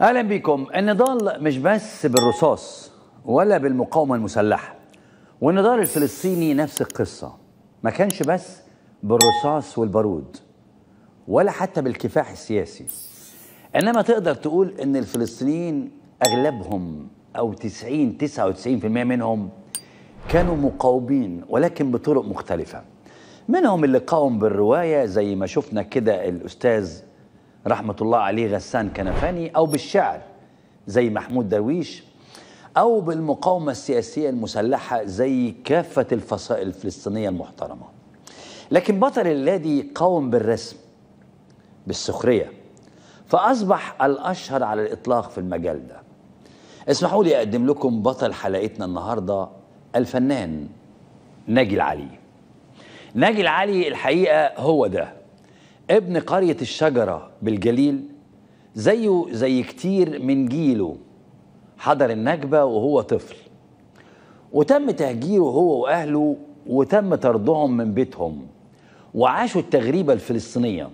اهلا بكم. النضال مش بس بالرصاص ولا بالمقاومه المسلحه، والنضال الفلسطيني نفس القصه، ما كانش بس بالرصاص والبارود ولا حتى بالكفاح السياسي، انما تقدر تقول ان الفلسطينيين اغلبهم او 99% منهم كانوا مقاومين، ولكن بطرق مختلفه. منهم اللي قاوم بالروايه زي ما شفنا كده الاستاذ رحمة الله عليه غسان كنفاني، أو بالشعر زي محمود درويش، أو بالمقاومة السياسية المسلحة زي كافة الفصائل الفلسطينية المحترمة. لكن بطل الذي قاوم بالرسم بالسخرية، فأصبح الأشهر على الإطلاق في المجال ده. اسمحوا لي أقدم لكم بطل حلقتنا النهاردة، الفنان ناجي العلي. ناجي العلي الحقيقة هو ده ابن قرية الشجرة بالجليل، زيه زي كتير من جيله حضر النكبة وهو طفل، وتم تهجيره هو وأهله، وتم طردهم من بيتهم، وعاشوا التغريبة الفلسطينية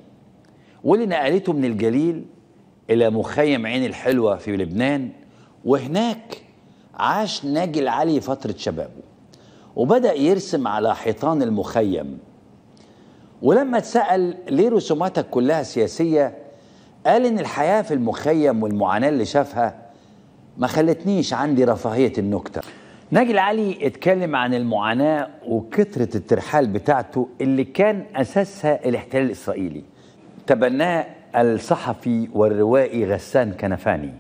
واللي نقلته من الجليل إلى مخيم عين الحلوة في لبنان. وهناك عاش ناجي العلي فترة شبابه، وبدأ يرسم على حيطان المخيم. ولما اتسأل ليه رسوماتك كلها سياسية، قال إن الحياة في المخيم والمعاناة اللي شافها ما خلتنيش عندي رفاهية النكتة. ناجي العلي اتكلم عن المعاناة وكثرة الترحال بتاعته اللي كان أساسها الاحتلال الإسرائيلي. تبناه الصحفي والروائي غسان كنفاني.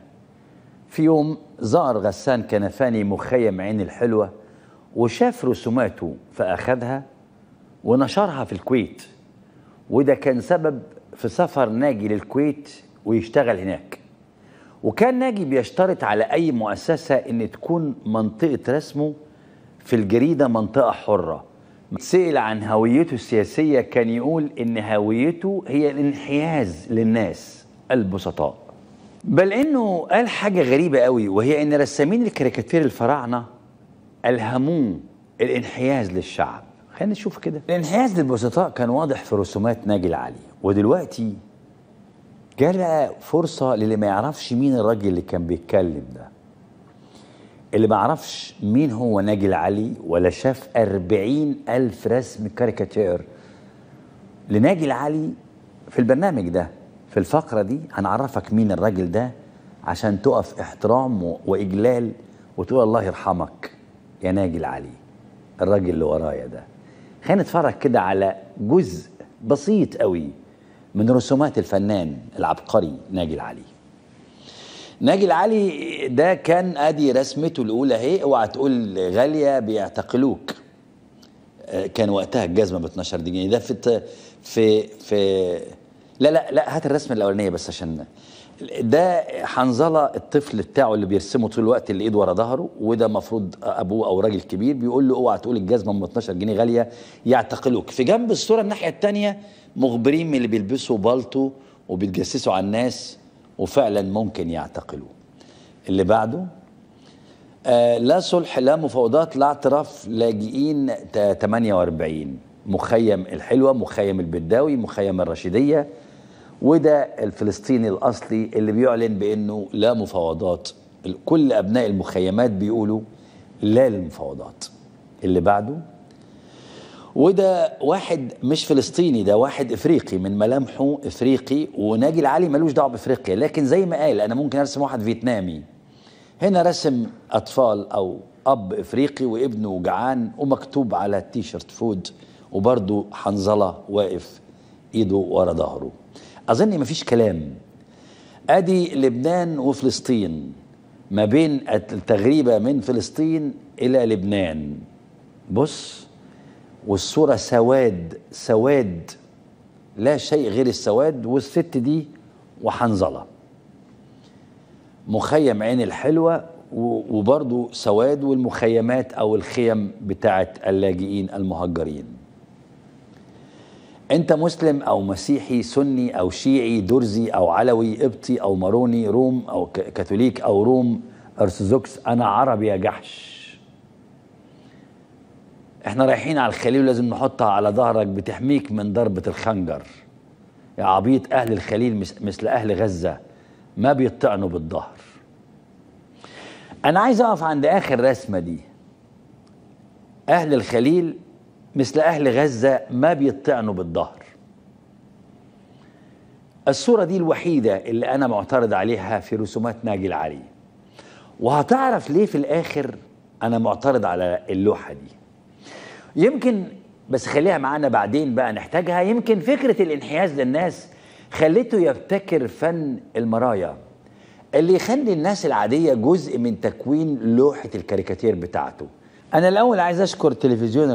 في يوم زار غسان كنفاني مخيم عين الحلوة وشاف رسوماته، فأخذها ونشرها في الكويت، وده كان سبب في سفر ناجي للكويت ويشتغل هناك. وكان ناجي بيشترط على أي مؤسسة إن تكون منطقة رسمه في الجريدة منطقة حرة. سئل عن هويته السياسية، كان يقول إن هويته هي الانحياز للناس البسطاء. بل إنه قال حاجة غريبة قوي، وهي إن رسامين الكاريكاتير الفراعنة ألهموه الانحياز للشعب. خلينا نشوف كده. الانحياز للبسطاء كان واضح في رسومات ناجي العلي، ودلوقتي جاء فرصة للي ما يعرفش مين الراجل اللي كان بيتكلم ده. اللي ما يعرفش مين هو ناجي العلي ولا شاف 40,000 رسم كاريكاتير لناجي العلي، في البرنامج ده في الفقرة دي هنعرفك مين الراجل ده، عشان تقف احترام وإجلال وتقول الله يرحمك يا ناجي العلي الراجل اللي ورايا ده. خلينا نتفرج كده على جزء بسيط قوي من رسومات الفنان العبقري ناجي العلي. ناجي العلي ده كان ادي رسمته الاولى اهي، اوعى تقول غاليه بيعتقلوك. كان وقتها الجزمه ب 12 جنيه. ده في لا هات الرسمه الاولانيه بس عشان ده حنظلة الطفل بتاعه اللي بيرسمه طول الوقت، اللي ايده ورا ظهره، وده مفروض ابوه او راجل كبير بيقول له اوعى تقول الجزمه ام 12 جنيه غاليه يعتقلوك. في جنب الصوره الناحيه الثانيه مخبرين من اللي بيلبسوا بالطو وبيتجسسوا على الناس وفعلا ممكن يعتقلوه. اللي بعده لا صلح لا مفاوضات لا اعتراف، لاجئين 48، مخيم الحلوه، مخيم البداوي، مخيم الرشيديه. وده الفلسطيني الأصلي اللي بيعلن بأنه لا مفاوضات. كل أبناء المخيمات بيقولوا لا للمفاوضات. اللي بعده وده واحد مش فلسطيني، ده واحد إفريقي من ملامحه إفريقي، وناجي العلي ملوش دعوة بإفريقيا، لكن زي ما قال أنا ممكن أرسم واحد فيتنامي. هنا رسم أطفال أو أب إفريقي وابنه جعان، ومكتوب على التيشيرت فود، وبرضه حنظلة واقف إيده ورا ظهره. أظن مفيش كلام. أدي لبنان وفلسطين، ما بين التغريبة من فلسطين إلى لبنان. بص، والصورة سواد سواد، لا شيء غير السواد، والست دي وحنظلة. مخيم عين الحلوة وبرضو سواد، والمخيمات أو الخيم بتاعت اللاجئين المهجرين. أنت مسلم أو مسيحي، سني أو شيعي، درزي أو علوي، قبطي أو ماروني، روم أو كاثوليك أو روم أرثوذكس، أنا عربي يا جحش. إحنا رايحين على الخليل ولازم نحطها على ظهرك بتحميك من ضربة الخنجر. يا عبيط، أهل الخليل مثل أهل غزة، ما بيطعنوا بالظهر. أنا عايز أقف عند آخر رسمة دي. أهل الخليل مثل أهل غزة ما بيطعنوا بالظهر. الصورة دي الوحيدة اللي أنا معترض عليها في رسومات ناجي العلي. وهتعرف ليه في الآخر أنا معترض على اللوحة دي. يمكن بس خليها معانا بعدين بقى نحتاجها. يمكن فكرة الانحياز للناس خلته يبتكر فن المرايا اللي يخلي الناس العادية جزء من تكوين لوحة الكاريكاتير بتاعته. أنا الأول عايز أشكر تلفزيون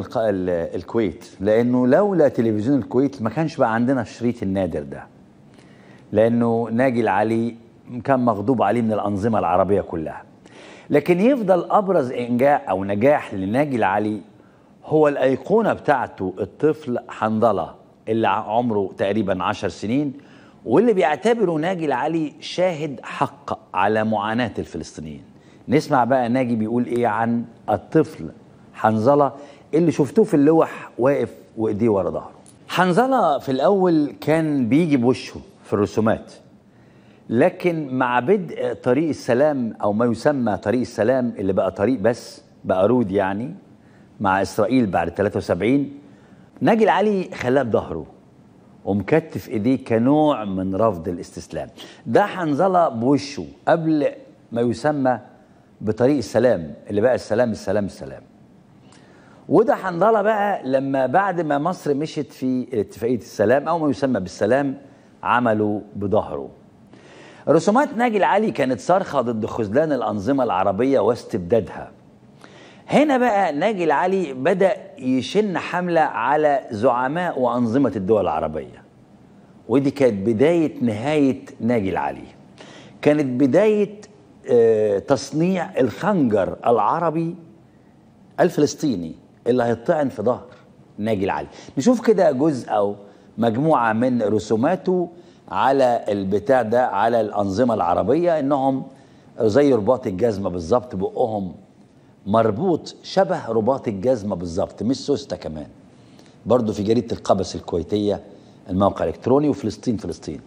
الكويت، لأنه لولا تلفزيون الكويت ما كانش بقى عندنا الشريط النادر ده، لأنه ناجي العلي كان مغضوب عليه من الأنظمة العربية كلها. لكن يفضل أبرز إنجاء أو نجاح لناجي العلي هو الأيقونة بتاعته الطفل حنظلة اللي عمره تقريبا 10 سنين، واللي بيعتبره ناجي العلي شاهد حق على معاناة الفلسطينيين. نسمع بقى ناجي بيقول إيه عن الطفل حنظلة اللي شفتوه في اللوح واقف وإيديه ورا ظهره. حنظلة في الأول كان بيجي بوشه في الرسومات، لكن مع بدء طريق السلام أو ما يسمى طريق السلام اللي بقى طريق بس بقى رود يعني مع إسرائيل بعد 73، ناجي العلي خلاه بظهره ومكتف إيديه كنوع من رفض الاستسلام. ده حنظلة بوشه قبل ما يسمى بطريق السلام اللي بقى السلام السلام السلام. وده حنظلة بقى لما بعد ما مصر مشت في اتفاقية السلام أو ما يسمى بالسلام عملوا بظهره. رسومات ناجي العلي كانت صارخة ضد خذلان الأنظمة العربية واستبدادها. هنا بقى ناجي العلي بدأ يشن حملة على زعماء وأنظمة الدول العربية، ودي كانت بداية نهاية ناجي العلي. كانت بداية تصنيع الخنجر العربي الفلسطيني اللي هيطعن في ظهر ناجي العلي. نشوف كده جزء أو مجموعة من رسوماته على البتاع ده، على الأنظمة العربية، إنهم زي رباط الجزمة بالظبط، بقهم مربوط شبه رباط الجزمة بالظبط، مش سوستة كمان. برضو في جريدة القبس الكويتية الموقع الإلكتروني، وفلسطين فلسطين.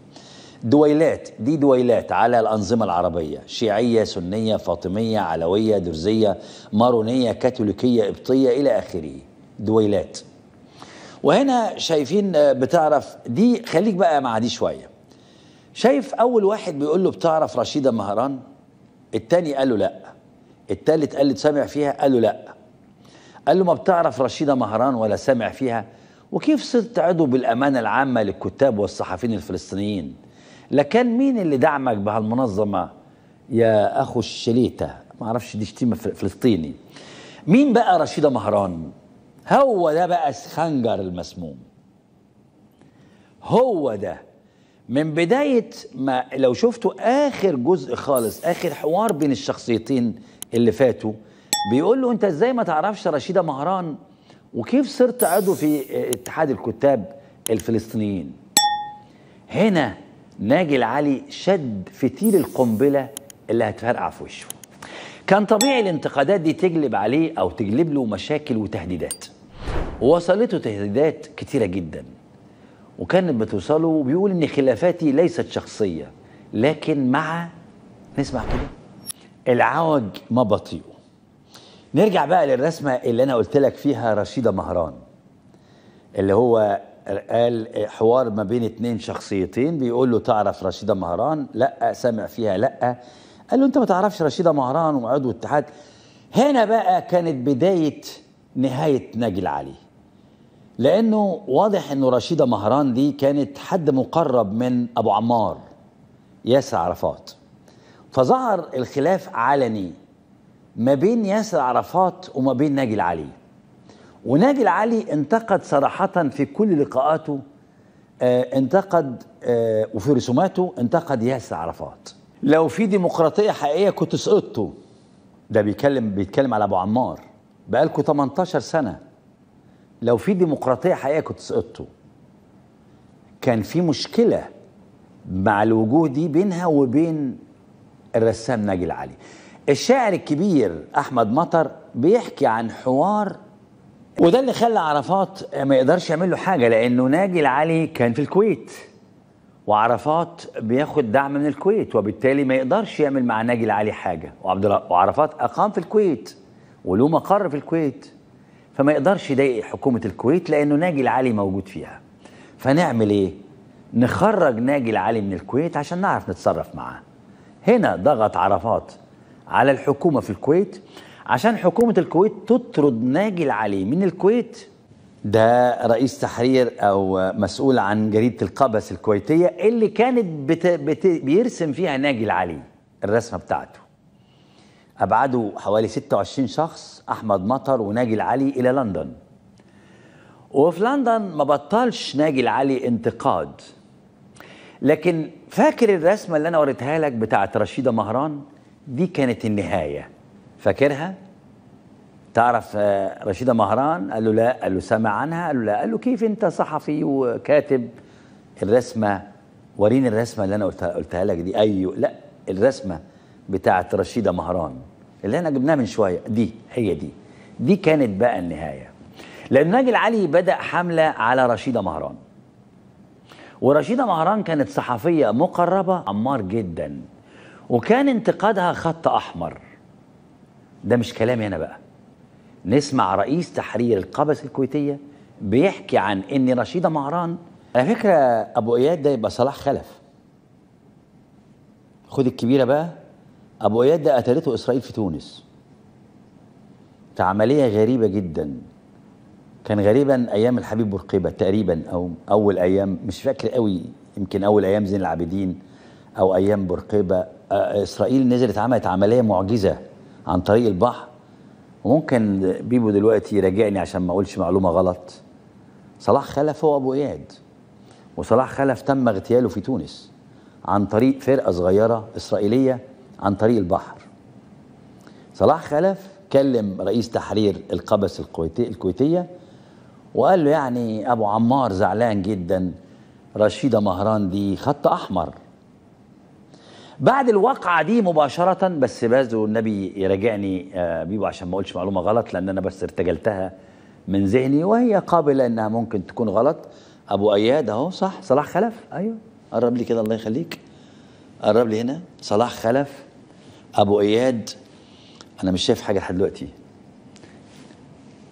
دويلات، دي دويلات على الأنظمة العربية، شيعية سنية فاطمية علوية درزية مارونية كاثوليكية قبطية إلى آخره، دويلات. وهنا شايفين بتعرف دي، خليك بقى مع دي شوية. شايف أول واحد بيقول له بتعرف رشيدة مهران، التاني قال له لأ، التالت قال له سامع فيها، قال له لأ، قال له ما بتعرف رشيدة مهران ولا سامع فيها. وكيف صرت عضو بالأمانة العامة للكتاب والصحفيين الفلسطينيين؟ لكن مين اللي دعمك بهالمنظمة يا أخو الشليتة؟ ما أعرفش دي شتيمة فلسطيني. مين بقى رشيدة مهران؟ هو ده بقى الخنجر المسموم، هو ده. من بداية ما لو شفتوا آخر جزء خالص، آخر حوار بين الشخصيتين اللي فاتوا، بيقول له أنت إزاي ما تعرفش رشيدة مهران وكيف صرت عضو في اتحاد الكتاب الفلسطينيين؟ هنا ناجي العلي شد فتيل القنبلة اللي هتفرقع في وشه. كان طبيعي الانتقادات دي تجلب عليه أو تجلب له مشاكل وتهديدات، ووصلته تهديدات كتيرة جدا، وكانت بتوصله وبيقول إن خلافاتي ليست شخصية، لكن مع نسمع كده العوج ما بطيئه. نرجع بقى للرسمة اللي أنا قلت لك فيها رشيدة مهران، اللي هو قال حوار ما بين 2 شخصيتين، بيقول له تعرف رشيدة مهران؟ لأ. سامع فيها؟ لأ. قال له أنت ما تعرفش رشيدة مهران وعضو اتحاد. هنا بقى كانت بداية نهاية ناجي العلي، لأنه واضح أنه رشيدة مهران دي كانت حد مقرب من أبو عمار ياسر عرفات، فظهر الخلاف علني ما بين ياسر عرفات وما بين ناجي العلي. وناجي العلي انتقد صراحة في كل لقاءاته، انتقد وفي رسوماته انتقد ياسر عرفات. لو في ديمقراطية حقيقية كنت سقطته. ده بيتكلم على أبو عمار، بقالكوا 18 سنة. لو في ديمقراطية حقيقية كنت سقطته. كان في مشكلة مع الوجوه دي بينها وبين الرسام ناجي العلي. الشاعر الكبير أحمد مطر بيحكي عن حوار، وده اللي خلى عرفات ما يقدرش يعمل له حاجة، لأنه ناجي العلي كان في الكويت وعرفات بياخد دعم من الكويت، وبالتالي ما يقدرش يعمل مع ناجي العلي حاجه، وعرفات اقام في الكويت وله مقر في الكويت، فما يقدرش يضايق حكومه الكويت لانه ناجي العلي موجود فيها. فنعمل ايه؟ نخرج ناجي العلي من الكويت عشان نعرف نتصرف معاه. هنا ضغط عرفات على الحكومه في الكويت عشان حكومه الكويت تطرد ناجي العلي من الكويت. ده رئيس تحرير او مسؤول عن جريده القبس الكويتيه اللي كانت بيرسم فيها ناجي العلي الرسمه بتاعته. ابعدوا حوالي 26 شخص احمد مطر وناجي العلي الى لندن. وفي لندن ما بطلش ناجي العلي انتقاد. لكن فاكر الرسمه اللي انا وريتها لك بتاعت رشيده مهران؟ دي كانت النهايه. فاكرها؟ تعرف رشيدة مهران؟ قال له لا، قال له سامع عنها؟ قال له لا، قال له كيف انت صحفي وكاتب؟ الرسمة وريني الرسمة اللي انا قلتها لك دي. ايوه، لا الرسمة بتاعت رشيدة مهران اللي انا جبناها من شوية دي، هي دي كانت بقى النهاية. لأن ناجي العلي بدأ حملة على رشيدة مهران، ورشيدة مهران كانت صحفية مقربة عمار جدا، وكان انتقادها خط أحمر. ده مش كلامي انا بقى، نسمع رئيس تحرير القبس الكويتية بيحكي عن إن رشيدة مهران. على فكرة أبو إياد ده يبقى صلاح خلف. خد الكبيرة بقى، أبو إياد ده قتلته إسرائيل في تونس. عملية غريبة جدا، كان غريبا أيام الحبيب بورقيبة تقريبا، أو أول أيام، مش فاكر قوي، يمكن أول أيام زين العابدين أو أيام بورقيبة. إسرائيل نزلت عملت عملية معجزة عن طريق البحر، وممكن بيبو دلوقتي يراجعني عشان ما اقولش معلومه غلط. صلاح خلف هو ابو اياد، وصلاح خلف تم اغتياله في تونس عن طريق فرقه صغيره اسرائيليه عن طريق البحر. صلاح خلف كلم رئيس تحرير القبس الكويتيه وقال له يعني ابو عمار زعلان جدا، رشيده مهران دي خط احمر. بعد الواقعة دي مباشرة، بس بازو النبي يراجعني بيبو عشان ما اقولش معلومة غلط، لأن أنا بس ارتجلتها من ذهني وهي قابلة إنها ممكن تكون غلط. أبو أياد أهو صح، صلاح خلف. أيوه قرب لي كده، الله يخليك قرب لي هنا. صلاح خلف، أبو أياد، أنا مش شايف حاجة لحد دلوقتي،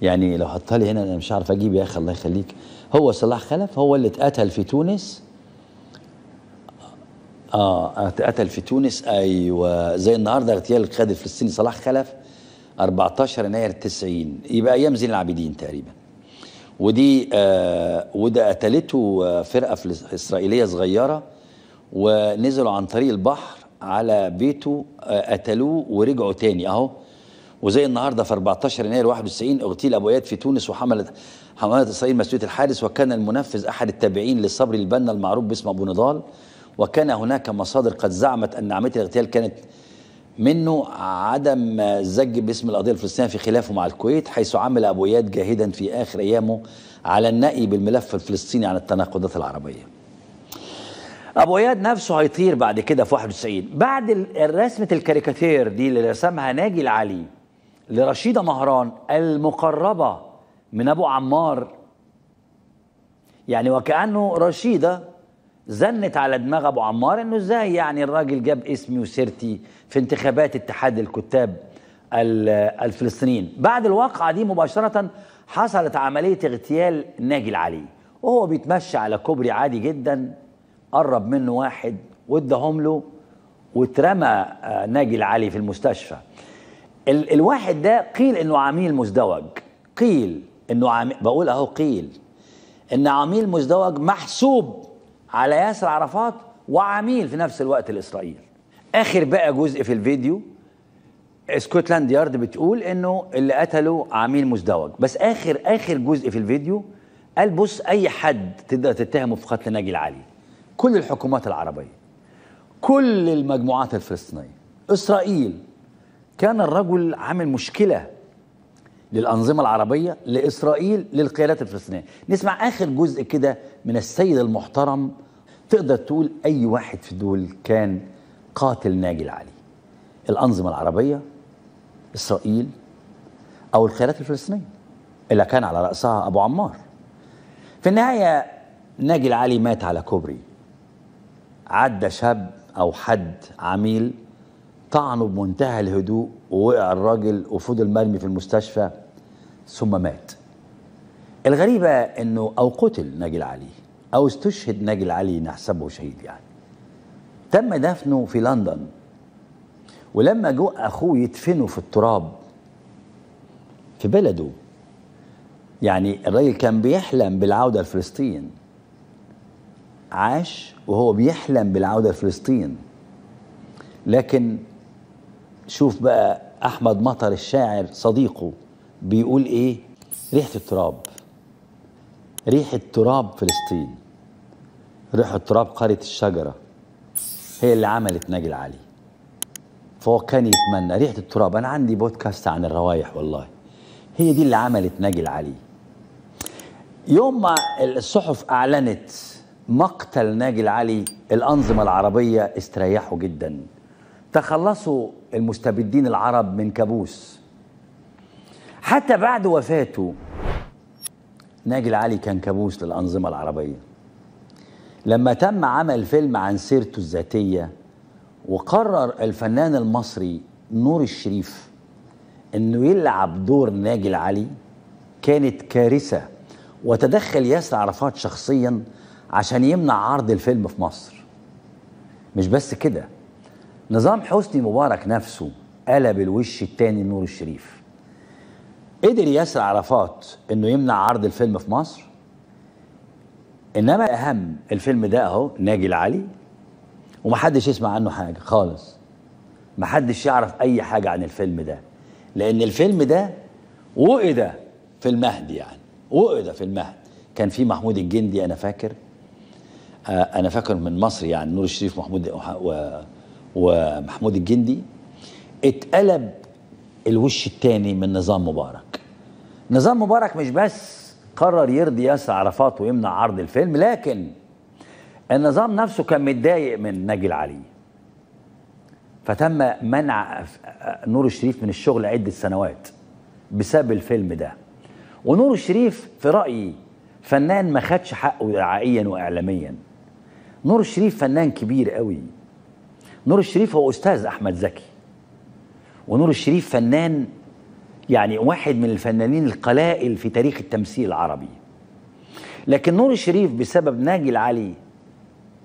يعني لو حطها لي هنا أنا مش عارف أجيب. يا أخي الله يخليك، هو صلاح خلف هو اللي اتقتل في تونس. اتقتل في تونس، ايوه، زي النهارده اغتيال القائد الفلسطيني صلاح خلف 14 يناير 90، يبقى ايام زين العابدين تقريبا. ودي وده قتلته فرقه اسرائيليه صغيره، ونزلوا عن طريق البحر على بيته، قتلوه ورجعوا تاني اهو. وزي النهارده في 14 يناير 91 اغتيل ابو اياد في تونس، وحملت اسرائيل مسؤوليه الحادث، وكان المنفذ احد التابعين لصبري البنا المعروف باسم ابو نضال. وكان هناك مصادر قد زعمت أن عملية الاغتيال كانت منه عدم الزج باسم القضية الفلسطينية في خلافه مع الكويت، حيث عمل أبو إياد جاهدا في آخر أيامه على النأي بالملف الفلسطيني عن التناقضات العربية. أبو إياد نفسه هيطير بعد كده في 91 بعد رسمة الكاريكاتير دي اللي رسمها ناجي العلي لرشيدة مهران المقربة من أبو عمار. يعني وكأنه رشيدة زنت على دماغ ابو عمار انه ازاي يعني الراجل جاب اسمي وسيرتي في انتخابات اتحاد الكتاب الفلسطينيين. بعد الواقعه دي مباشره حصلت عمليه اغتيال ناجي العلي، وهو بيتمشى على كوبري عادي جدا، قرب منه واحد واداهم له، واترمى ناجي العلي في المستشفى. الواحد ده قيل انه عميل مزدوج، قيل انه بقول اهو، قيل ان عميل مزدوج محسوب على ياسر عرفات وعميل في نفس الوقت لإسرائيل. آخر بقى جزء في الفيديو اسكتلاند يارد بتقول إنه اللي قتله عميل مزدوج، بس آخر جزء في الفيديو قال بص، أي حد تقدر تتهمه في قتل ناجي العلي، كل الحكومات العربية، كل المجموعات الفلسطينية، إسرائيل. كان الرجل عامل مشكلة للأنظمة العربية، لإسرائيل، للقيادات الفلسطينية. نسمع آخر جزء كده من السيد المحترم. تقدر تقول أي واحد في دول كان قاتل ناجي العلي، الأنظمة العربية، إسرائيل، أو القيادات الفلسطينية اللي كان على رأسها أبو عمار. في النهاية ناجي العلي مات على كوبري عدى شاب أو حد عميل طعنه بمنتهى الهدوء ووقع الراجل وفضل مرمي في المستشفى ثم مات. الغريبة إنه أو قتل ناجي العلي أو استشهد ناجي العلي، نحسبه شهيد يعني. تم دفنه في لندن، ولما جو أخوه يدفنه في التراب في بلده، يعني الراجل كان بيحلم بالعودة لفلسطين، عاش وهو بيحلم بالعودة لفلسطين. لكن شوف بقى أحمد مطر الشاعر صديقه بيقول إيه؟ ريحة التراب، ريحة تراب فلسطين، ريحة تراب قرية الشجرة هي اللي عملت ناجي العلي. فهو كان يتمنى ريحة التراب. أنا عندي بودكاست عن الروايح والله، هي دي اللي عملت ناجي العلي. يوم ما الصحف أعلنت مقتل ناجي العلي الأنظمة العربية استريحوا جدا، تخلصوا المستبدين العرب من كابوس. حتى بعد وفاته ناجي العلي كان كابوس للأنظمة العربية. لما تم عمل فيلم عن سيرته الذاتية، وقرر الفنان المصري نور الشريف أنه يلعب دور ناجي العلي، كانت كارثة. وتدخل ياسر عرفات شخصياً عشان يمنع عرض الفيلم في مصر. مش بس كده، نظام حسني مبارك نفسه قلب الوش التاني لنور الشريف. قدر ياسر عرفات انه يمنع عرض الفيلم في مصر، انما الاهم الفيلم ده اهو ناجي العلي، ومحدش يسمع عنه حاجه خالص، محدش يعرف اي حاجه عن الفيلم ده، لان الفيلم ده وقد في المهد، يعني وقد في المهد. كان في محمود الجندي، انا فاكر من مصر يعني، نور الشريف محمود ومحمود الجندي. اتقلب الوش التاني من نظام مبارك. نظام مبارك مش بس قرر يرضي ياسر عرفات ويمنع عرض الفيلم، لكن النظام نفسه كان متضايق من ناجي العلي، فتم منع نور الشريف من الشغل عدة سنوات بسبب الفيلم ده. ونور الشريف في رأيي فنان ما خدش حقه دعائيا واعلاميا. نور الشريف فنان كبير قوي. نور الشريف هو أستاذ أحمد زكي، ونور الشريف فنان يعني واحد من الفنانين القلائل في تاريخ التمثيل العربي. لكن نور الشريف بسبب ناجي العلي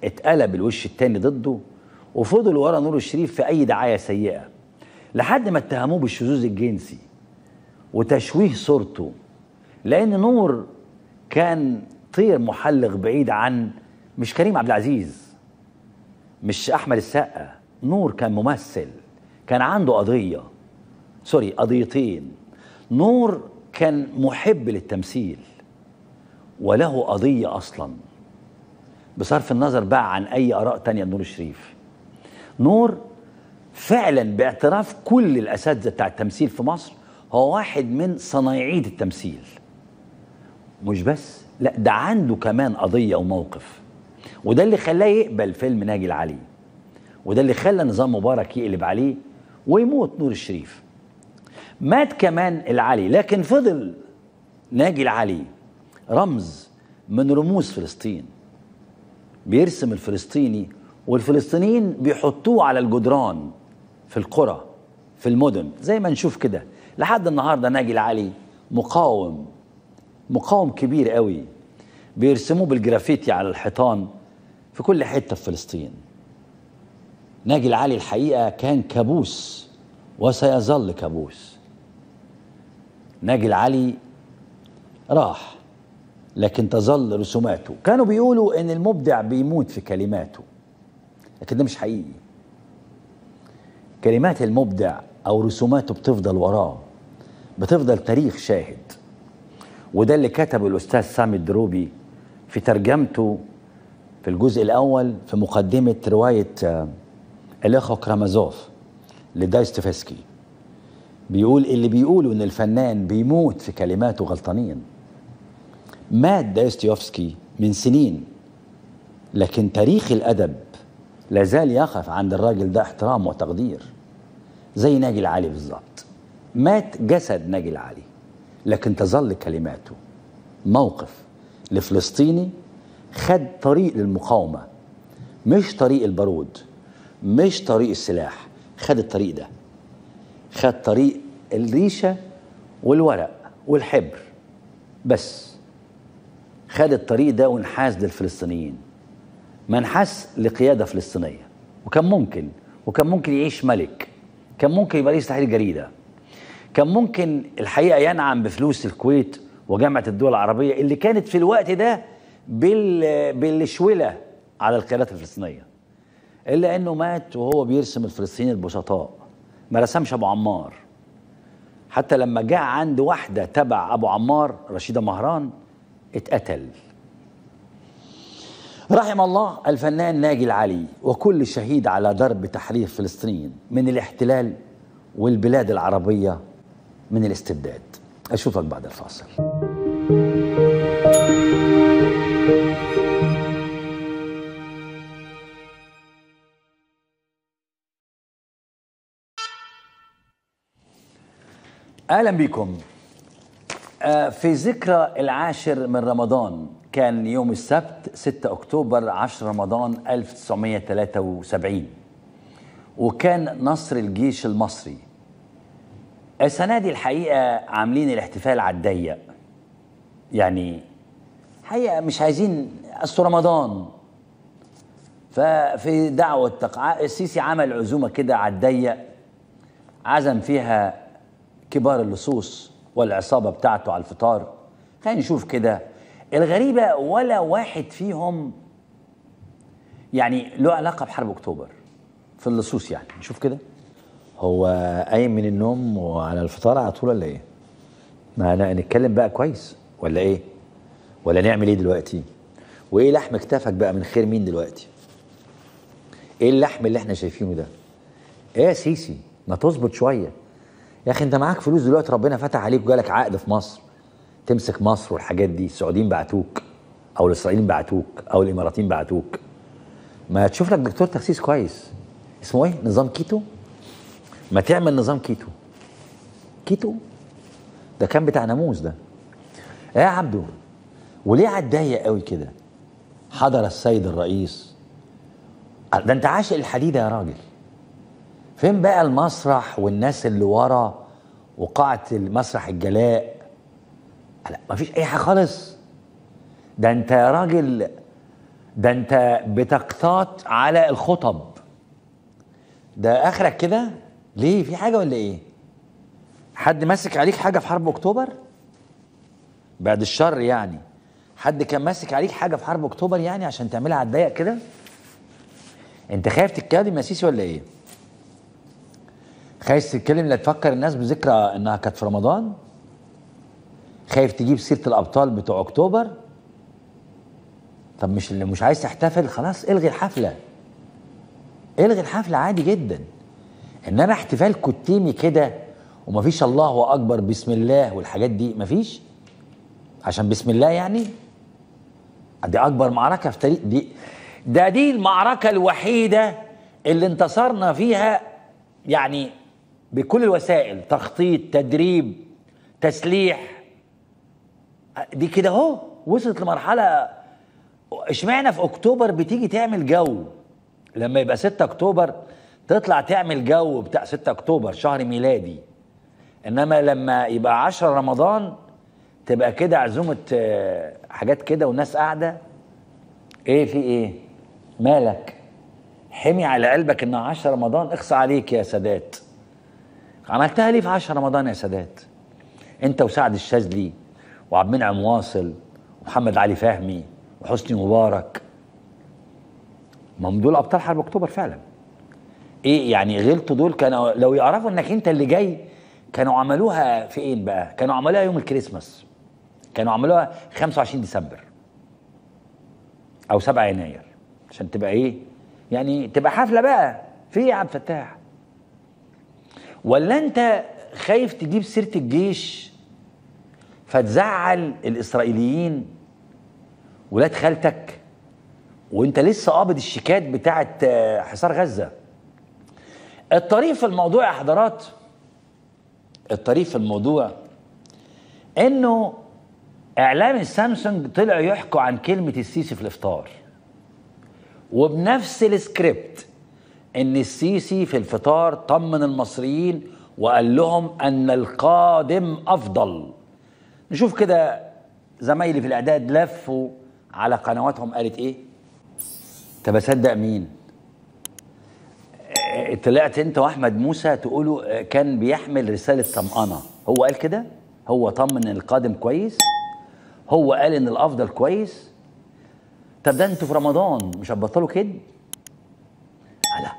اتقلب الوش التاني ضده، وفضل ورا نور الشريف في أي دعاية سيئة، لحد ما اتهموه بالشذوذ الجنسي وتشويه صورته، لأن نور كان طير محلق بعيد عن، مش كريم عبد العزيز، مش أحمد السقا. نور كان ممثل، كان عنده قضيتين. نور كان محب للتمثيل وله قضية أصلا، بصرف النظر بقى عن أي آراء تانية لنور الشريف. نور فعلا باعتراف كل الأساتذة بتاع التمثيل في مصر هو واحد من صنايعيد التمثيل. مش بس، لا ده عنده كمان قضية وموقف، وده اللي خلاه يقبل فيلم ناجي العلي، وده اللي خلى نظام مبارك يقلب عليه ويموت نور الشريف. مات كمان العلي، لكن فضل ناجي العلي رمز من رموز فلسطين، بيرسم الفلسطيني، والفلسطينيين بيحطوه على الجدران في القرى في المدن، زي ما نشوف كده لحد النهارده. ناجي العلي مقاوم كبير قوي، بيرسموه بالجرافيتي على الحيطان في كل حتة في فلسطين. ناجي العلي الحقيقة كان كابوس وسيظل كابوس. ناجي العلي راح، لكن تظل رسوماته. كانوا بيقولوا إن المبدع بيموت في كلماته، لكن ده مش حقيقي. كلمات المبدع أو رسوماته بتفضل وراه، بتفضل تاريخ شاهد. وده اللي كتبه الأستاذ سامي الدروبي في ترجمته في الجزء الأول في مقدمة رواية الأخو كرامازوف لدايستوفسكي. بيقول اللي بيقولوا إن الفنان بيموت في كلماته غلطانين. مات دايستوفسكي من سنين، لكن تاريخ الأدب لازال يقف عند الراجل ده احترام وتقدير، زي ناجي العلي بالظبط. مات جسد ناجي العلي، لكن تظل كلماته موقف لفلسطيني خد طريق للمقاومة، مش طريق البارود، مش طريق السلاح، خد الطريق ده، خد طريق الريشة والورق والحبر بس، خد الطريق ده وانحاز للفلسطينيين، ما انحاز لقيادة فلسطينية. وكان ممكن يعيش ملك، كان ممكن يبقى رئيس تحرير الجريدة، كان ممكن الحقيقة ينعم بفلوس الكويت وجامعة الدول العربية اللي كانت في الوقت ده بالشولة على القيادات الفلسطينية، إلا أنه مات وهو بيرسم الفلسطينيين البسطاء. ما رسمش أبو عمار، حتى لما جاء عند واحدة تبع أبو عمار رشيدة مهران اتقتل. رحم الله الفنان ناجي العلي وكل شهيد على درب تحرير فلسطين من الاحتلال والبلاد العربية من الاستبداد. أشوفك بعد الفاصل. أهلا بكم. في ذكرى العاشر من رمضان، كان يوم السبت 6 أكتوبر 10 رمضان 1973، وكان نصر الجيش المصري. السنة دي الحقيقة عاملين الاحتفال على الضيق، يعني حقيقة مش عايزين أصل رمضان. ففي دعوة السيسي عمل عزومة كده على الضيق، عزم فيها كبار اللصوص والعصابة بتاعته على الفطار. خلينا نشوف كده. الغريبة ولا واحد فيهم يعني له علاقة بحرب أكتوبر في اللصوص، يعني نشوف كده. هو قايم من النوم وعلى الفطار على طول ولا إيه؟ ما نتكلم بقى كويس ولا إيه؟ ولا نعمل إيه دلوقتي؟ وإيه لحم كتافك بقى من خير مين دلوقتي؟ إيه اللحم اللي إحنا شايفينه ده؟ إيه يا سيسي؟ ما تظبط شوية يا أخي، أنت معاك فلوس دلوقتي، ربنا فتح عليك وجالك عقد في مصر، تمسك مصر والحاجات دي. السعوديين بعتوك أو الإسرائيليين بعتوك أو الإماراتيين بعتوك، ما تشوف لك دكتور تخسيس كويس. اسمه إيه؟ نظام كيتو؟ ما تعمل نظام كيتو. كيتو؟ ده كان بتاع ناموس ده. إيه يا عبدو؟ وليه عالضيق قوي كده؟ حضر السيد الرئيس. ده أنت عاشق الحديدة يا راجل. فين بقى المسرح والناس اللي ورا وقاعة المسرح الجلاء؟ لا مفيش أي حاجة خالص. ده أنت يا راجل، ده أنت بتقطات على الخطب. ده آخرك كده ليه؟ في حاجة ولا إيه؟ حد ماسك عليك حاجة في حرب أكتوبر؟ بعد الشر يعني، حد كان ماسك عليك حاجة في حرب أكتوبر يعني عشان تعملها على الضيق كده؟ أنت خايف تتكلم يا سيسي ولا إيه؟ خايف تتكلم لا تفكر الناس بذكرى انها كانت في رمضان؟ خايف تجيب سيره الابطال بتوع اكتوبر؟ طب مش اللي مش عايز تحتفل خلاص الغي الحفله. الغي الحفله عادي جدا. انما احتفال كتيمي كده ومفيش الله اكبر بسم الله والحاجات دي مفيش؟ عشان بسم الله يعني؟ دي اكبر معركه في تاريخ دي المعركه الوحيده اللي انتصرنا فيها يعني بكل الوسائل، تخطيط، تدريب، تسليح. دي كده اهو وصلت لمرحله. اشمعنى في اكتوبر بتيجي تعمل جو؟ لما يبقى 6 اكتوبر تطلع تعمل جو بتاع 6 اكتوبر شهر ميلادي، انما لما يبقى 10 رمضان تبقى كده عزومه حاجات كده والناس قاعده. ايه في ايه؟ مالك؟ حمي على قلبك انها 10 رمضان. اخصى عليك يا سادات. عملتها ليه في 10 رمضان يا سادات؟ انت وسعد الشاذلي وعبد المنعم واصل ومحمد علي فهمي وحسني مبارك، ما هم دول ابطال حرب اكتوبر فعلا. ايه يعني غلطوا دول؟ كانوا لو يعرفوا انك انت اللي جاي كانوا عملوها فين بقى؟ كانوا عملوها يوم الكريسماس، كانوا عملوها 25 ديسمبر او 7 يناير عشان تبقى ايه؟ يعني تبقى حفله بقى. في ايه يا عبد الفتاح؟ ولا انت خايف تجيب سيره الجيش فتزعل الاسرائيليين ولاد خالتك وانت لسه قابض الشيكات بتاعه حصار غزه؟ الطريف في الموضوع يا حضرات، الطريف في الموضوع انه اعلام السامسونج طلعوا يحكوا عن كلمه السيسي في الافطار وبنفس السكريبت ان السيسي في الفطار طمن المصريين وقال لهم ان القادم افضل. نشوف كده زمايلي في الاعداد لفوا على قنواتهم قالت ايه. طب اصدق مين؟ طلعت انت واحمد موسى تقولوا كان بيحمل رساله طمانه. هو قال كده؟ هو طمن ان القادم كويس؟ هو قال ان الافضل كويس؟ طب ده انتوا في رمضان مش هتبطلوا كده؟ لا،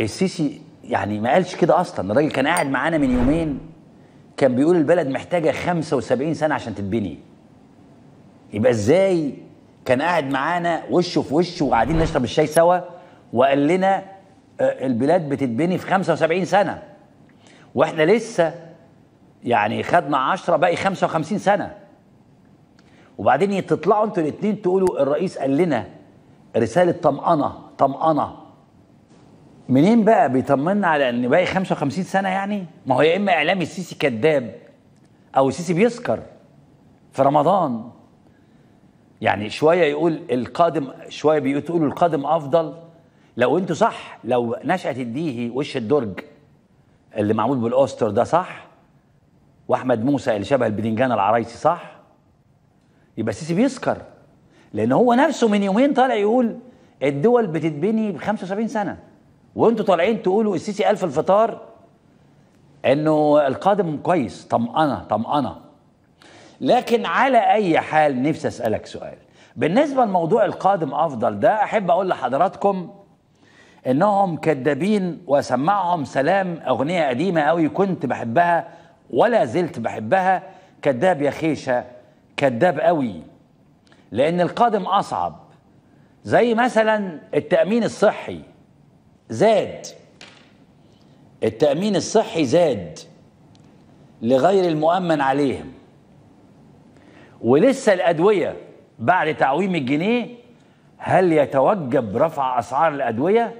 السيسي يعني ما قالش كده اصلا. الراجل كان قاعد معانا من يومين كان بيقول البلد محتاجه 75 سنه عشان تتبني. يبقى ازاي كان قاعد معانا وشه في وشه وقاعدين نشرب الشاي سوا وقال لنا البلاد بتتبني في 75 سنه واحنا لسه يعني خدنا 10 باقي 55 سنه. وبعدين تطلعوا انتوا الاثنين تقولوا الرئيس قال لنا رساله طمأنه طمأنه. منين بقى بيطمنا على ان باقي 55 سنه؟ يعني ما هو يا اما اعلامي السيسي كذاب او السيسي بيسكر في رمضان. يعني شويه يقول القادم شويه بيقولوا القادم افضل. لو انتوا صح، لو نشأة الديهي وش الدرج اللي معمول بالاوستر ده صح، واحمد موسى اللي شبه البدنجان العرايسي صح، يبقى السيسي بيسكر لان هو نفسه من يومين طالع يقول الدول بتتبني ب 75 سنه وانتوا طالعين تقولوا السيسي قال في الفطار انه القادم كويس طمأنه طمأنه. لكن على اي حال نفسي اسالك سؤال بالنسبه لموضوع القادم افضل ده. احب اقول لحضراتكم انهم كذابين واسمعهم سلام اغنيه قديمه قوي كنت بحبها ولا زلت بحبها، كذاب يا خيشه كذاب قوي. لان القادم اصعب، زي مثلا التامين الصحي زاد، التامين الصحي زاد لغير المؤمن عليهم، ولسه الادويه بعد تعويم الجنيه هل يتوجب رفع اسعار الادويه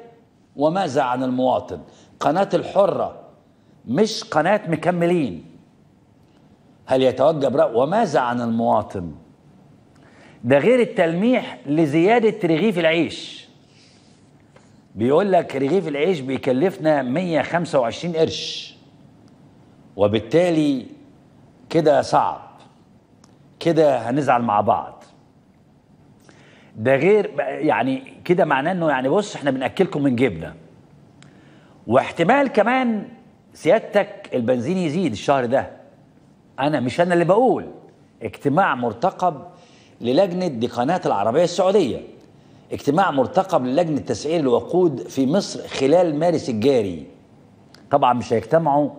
وماذا عن المواطن؟ قناه الحره مش قناه مكملين. هل يتوجب وماذا عن المواطن؟ ده غير التلميح لزيادة رغيف العيش. بيقول لك رغيف العيش بيكلفنا 125 قرش وبالتالي كده صعب، كده هنزعل مع بعض. ده غير يعني كده معناه انه يعني بص احنا بنأكلكم من جيبنا. واحتمال كمان سيادتك البنزين يزيد الشهر ده. مش انا اللي بقول، اجتماع مرتقب للجنه ديقانات العربيه السعوديه، اجتماع مرتقب للجنه تسعير الوقود في مصر خلال مارس الجاري. طبعا مش هيجتمعوا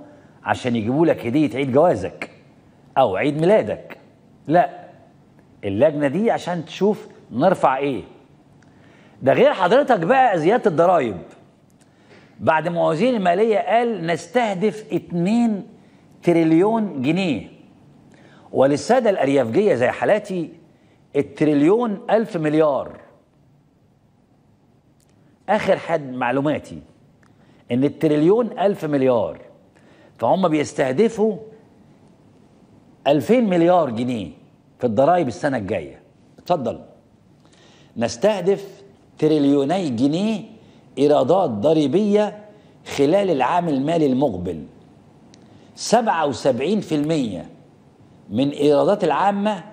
عشان يجيبوا لك هديه عيد جوازك او عيد ميلادك، لا، اللجنه دي عشان تشوف نرفع ايه. ده غير حضرتك بقى زياده الضرايب. بعد ما وزير الماليه قال نستهدف 2 تريليون جنيه، وللسادة الأريافجية زي حالاتي التريليون 1000 مليار. آخر حد معلوماتي إن التريليون 1000 مليار، فهم بيستهدفوا 2000 مليار جنيه في الضرايب السنة الجاية. اتفضل، نستهدف 2 تريليون جنيه إيرادات ضريبية خلال العام المالي المقبل. 77% من إيرادات العامة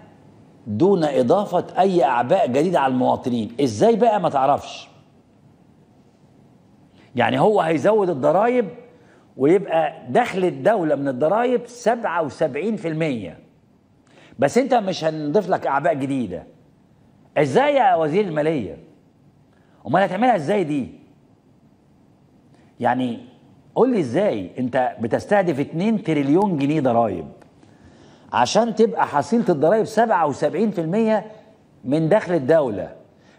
دون إضافة أي أعباء جديدة على المواطنين. إزاي بقى ما تعرفش؟ يعني هو هيزود الضرايب ويبقى دخل الدولة من الضرايب 77%، بس أنت مش هنضيف لك أعباء جديدة. إزاي يا وزير المالية؟ أمال هتعملها إزاي دي؟ يعني قول لي ازاي انت بتستهدف 2 تريليون جنيه ضرايب عشان تبقى حصيله الضرايب 77% من دخل الدوله،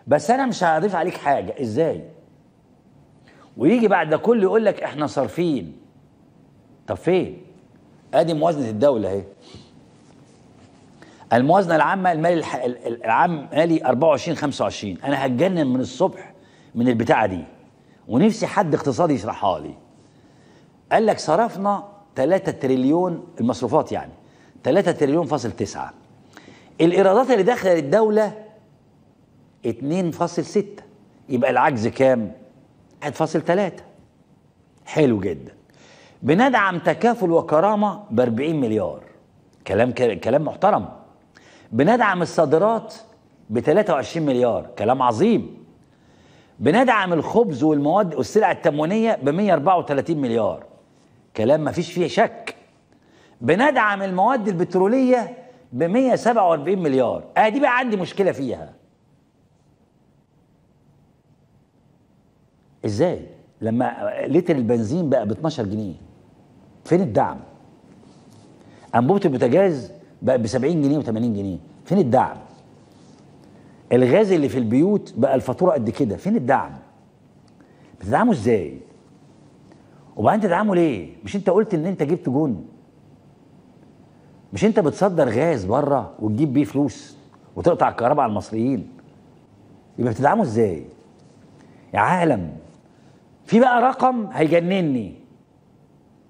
بس انا مش هضيف عليك حاجه؟ ازاي؟ ويجي بعد ده كله يقول لك احنا صارفين. طب فين؟ ادي موازنه الدوله اهي. الموازنه العامه المالي العام مالي 24-25. انا هتجنن من الصبح من البتاعه دي ونفسي حد اقتصادي يشرحها لي. قال لك صرفنا 3 تريليون المصروفات، يعني 3.9 تريليون. الإيرادات اللي داخلة للدولة 2.6، يبقى العجز كام؟ 1.3. حلو جدا. بندعم تكافل وكرامه ب 40 مليار، كلام محترم. بندعم الصادرات ب 23 مليار، كلام عظيم. بندعم الخبز والمواد والسلع التموينيه ب 134 مليار، كلام ما فيش فيه شك. بندعم المواد البتروليه ب 147 مليار. دي بقى عندي مشكله فيها. ازاي لما لتر البنزين بقى ب 12 جنيه؟ فين الدعم؟ انبوبه البوتاجاز بقى ب 70 جنيه و80 جنيه، فين الدعم؟ الغاز اللي في البيوت بقى الفاتوره قد كده، فين الدعم؟ بتدعمه ازاي؟ وبعدين تدعمه ليه؟ مش انت قلت ان انت جبت جن؟ مش انت بتصدر غاز بره وتجيب بيه فلوس وتقطع الكهرباء على المصريين؟ يبقى بتدعمه ازاي؟ يا عالم. في بقى رقم هيجنني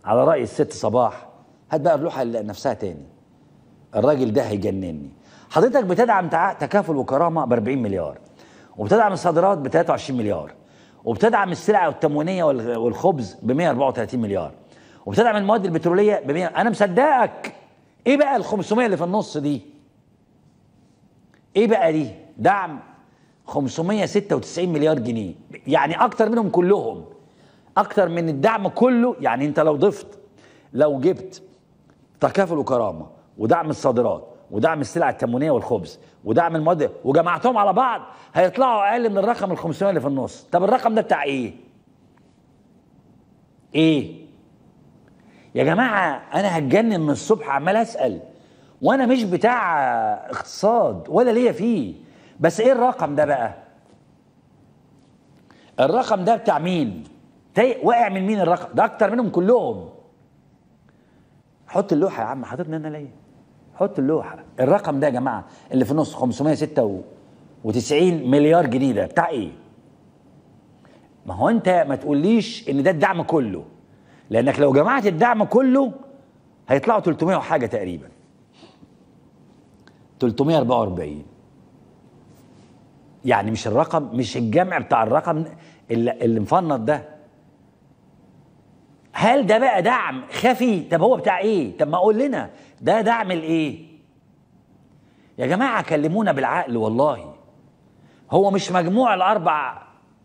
على رأي الست صباح، هات بقى اللوحة لنفسها تاني. الراجل ده هيجنني. حضرتك بتدعم تكافل وكرامة ب 40 مليار، وبتدعم الصادرات ب 23 مليار، وبتدعم السلع التموينية والخبز ب 134 مليار، وبتدعم المواد البترولية ب 100. أنا مصدقك. إيه بقى ال 500 اللي في النص دي؟ إيه بقى دي؟ دعم 596 مليار جنيه، يعني أكتر منهم كلهم، أكتر من الدعم كله. يعني أنت لو ضفت، لو جبت تكافل وكرامة ودعم الصادرات ودعم السلع التموينية والخبز ودعم المواد وجمعتهم على بعض، هيطلعوا أقل من الرقم ال 500 اللي في النص. طب الرقم ده بتاع إيه؟ إيه؟ يا جماعة أنا هتجنن من الصبح عمال أسأل، وأنا مش بتاع اقتصاد ولا ليا فيه، بس ايه الرقم ده بقى؟ الرقم ده بتاع مين؟ واقع من مين الرقم ده؟ اكتر منهم كلهم. حط اللوحه يا عم، حاططني انا ليه؟ حط اللوحه. الرقم ده يا جماعه اللي في النص 596 مليار جنيه ده بتاع ايه؟ ما هو انت ما تقوليش ان ده الدعم كله، لانك لو جمعت الدعم كله هيطلعوا 300 وحاجه تقريبا، 344. يعني مش الرقم، مش الجمع بتاع الرقم اللي مفنط ده. هل ده بقى دعم خفي؟ طب هو بتاع ايه؟ طب ما اقول لنا ده دعم الايه؟ يا جماعه كلمونا بالعقل والله. هو مش مجموع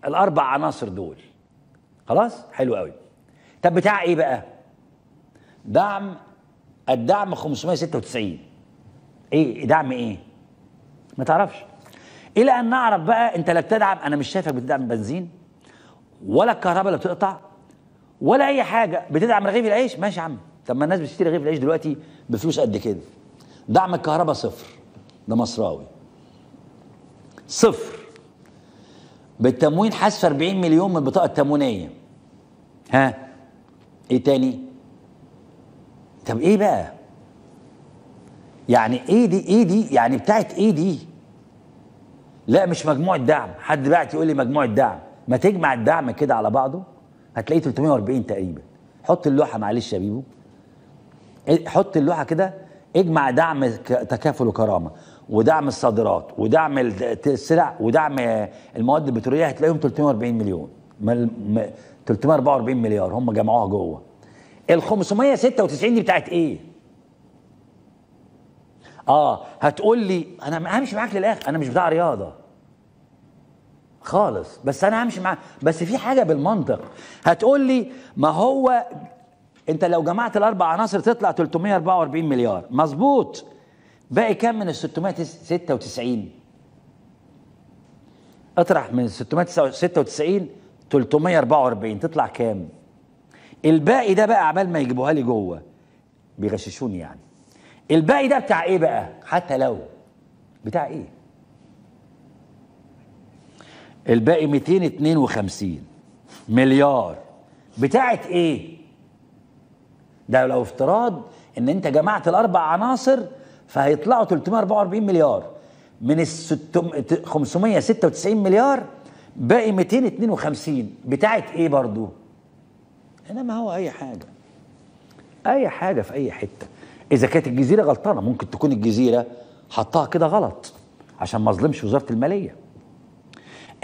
الاربع عناصر دول. خلاص؟ حلو قوي. طب بتاع ايه بقى؟ الدعم 596. ايه دعم ايه؟ ما تعرفش. إلى أن نعرف بقى أنت لا بتدعم، أنا مش شايفك بتدعم بنزين ولا الكهرباء اللي بتقطع ولا أي حاجة. بتدعم رغيف العيش، ماشي يا عم. طب ما الناس بتشتري رغيف العيش دلوقتي بفلوس قد كده. دعم الكهرباء صفر، ده مصراوي صفر. بالتموين حذف 40 مليون من البطاقة التموينية. ها؟ إيه تاني؟ طب إيه بقى؟ يعني إيه دي؟ إيه دي؟ يعني بتاعت إيه دي؟ لا مش مجموع الدعم. حد بقى يقول لي مجموع الدعم، ما تجمع الدعم كده على بعضه هتلاقيه 340 تقريبا. حط اللوحه معلش يا بيبو، حط اللوحه كده. اجمع دعم تكافل وكرامه ودعم الصادرات ودعم السلع ودعم المواد البتروليه، هتلاقيهم 340 مليون 344 مليار هم جمعوها جوه. ال 596 دي بتاعت ايه؟ هتقول لي انا همشي معاك للاخر، انا مش بتاع رياضه خالص، بس انا همشي معاك، بس في حاجه بالمنطق. هتقول لي ما هو انت لو جمعت الاربع عناصر تطلع 344 مليار، مظبوط. باقي كام من ال 696؟ اطرح من 696 344 تطلع كام؟ الباقي ده بقى عبال ما يجيبوها لي جوه بيغششوني يعني. الباقي ده بتاع ايه بقى؟ حتى لو بتاع ايه؟ الباقي 252 مليار بتاعت ايه؟ ده لو افتراض ان انت جمعت الاربع عناصر فهيطلعوا 344 مليار. من ال 596 مليار باقي 252 بتاعت ايه برضو؟ انما هو اي حاجه، اي حاجه في اي حته. إذا كانت الجزيرة غلطانة، ممكن تكون الجزيرة حطها كده غلط عشان ما اظلمش وزارة المالية.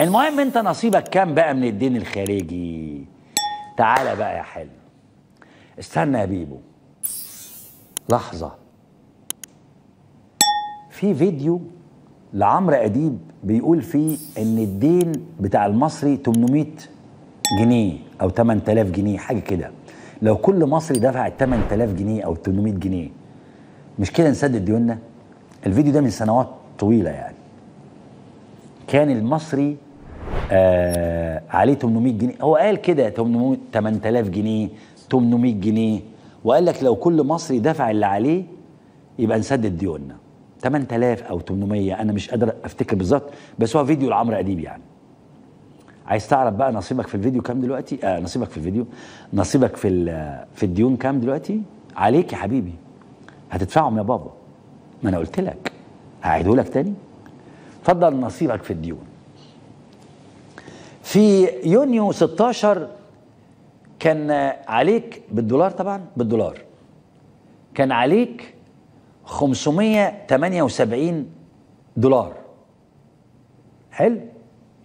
المهم انت نصيبك كام بقى من الدين الخارجي؟ تعالى بقى يا حلو. استنى يا بيبو لحظة، في فيديو لعمرو أديب بيقول فيه ان الدين بتاع المصري 800 جنيه او 8000 جنيه حاجة كده. لو كل مصري دفع 8000 جنيه او 800 جنيه مش كده نسدد ديوننا؟ الفيديو ده من سنوات طويلة يعني، كان المصري عليه 800 جنيه، هو قال كده 8000 جنيه 800 جنيه وقال لك لو كل مصري دفع اللي عليه يبقى نسدد ديوننا 8000 او 800 انا مش قادر افتكر بالظبط، بس هو فيديو لعمرو اديب يعني. عايز تعرف بقى نصيبك في الفيديو كام دلوقتي؟ نصيبك في الفيديو، نصيبك في الديون كام دلوقتي؟ عليك يا حبيبي هتدفعهم يا بابا، ما انا قلت لك هعيده لك تاني. اتفضل نصيبك في الديون. في يونيو 16 كان عليك بالدولار، طبعا بالدولار كان عليك 578 دولار. حلو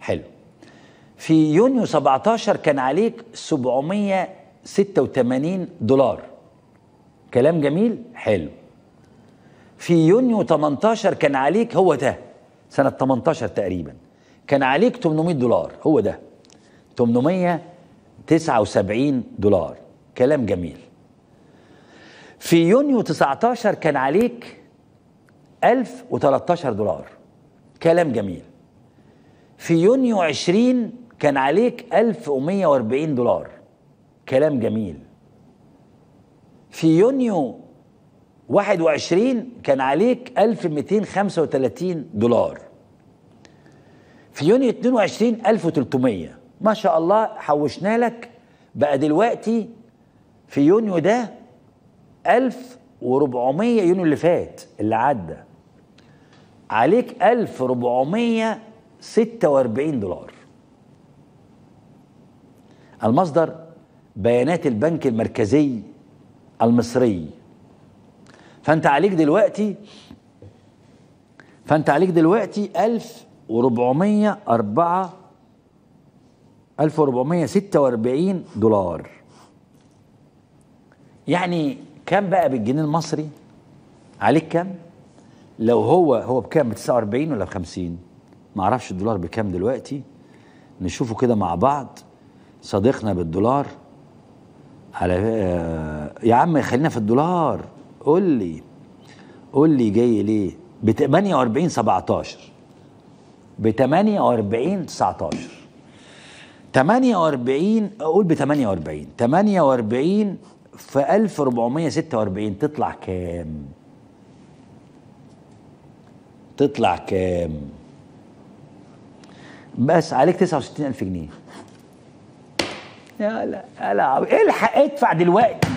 حلو. في يونيو 17 كان عليك 786 دولار. كلام جميل حلو. في يونيو 18 كان عليك، هو ده سنة 18 تقريبا، كان عليك 800 دولار، هو ده 879 دولار. كلام جميل. في يونيو 19 كان عليك 1013 دولار. كلام جميل. في يونيو 20 كان عليك 1140 دولار. كلام جميل. في يونيو 21 كان عليك 1235 دولار. في يونيو 22 1300. ما شاء الله حوشنا لك بقى دلوقتي في يونيو ده 1400، يونيو اللي فات اللي عدى عليك 1446 دولار. المصدر بيانات البنك المركزي المصري. فانت عليك دلوقتي 1446 دولار. يعني كام بقى بالجنيه المصري؟ عليك كام؟ لو هو بكام؟ ب 49 ولا ب 50؟ معرفش الدولار بكام دلوقتي، نشوفه كده مع بعض. صديقنا بالدولار على يا عم خلينا في الدولار. قول لي جاي ليه؟ ب 48 17 ب 48 19 48 اقول ب 48 في 1446 تطلع كام؟ بس عليك 69000 جنيه. يلا الحق ادفع دلوقتي.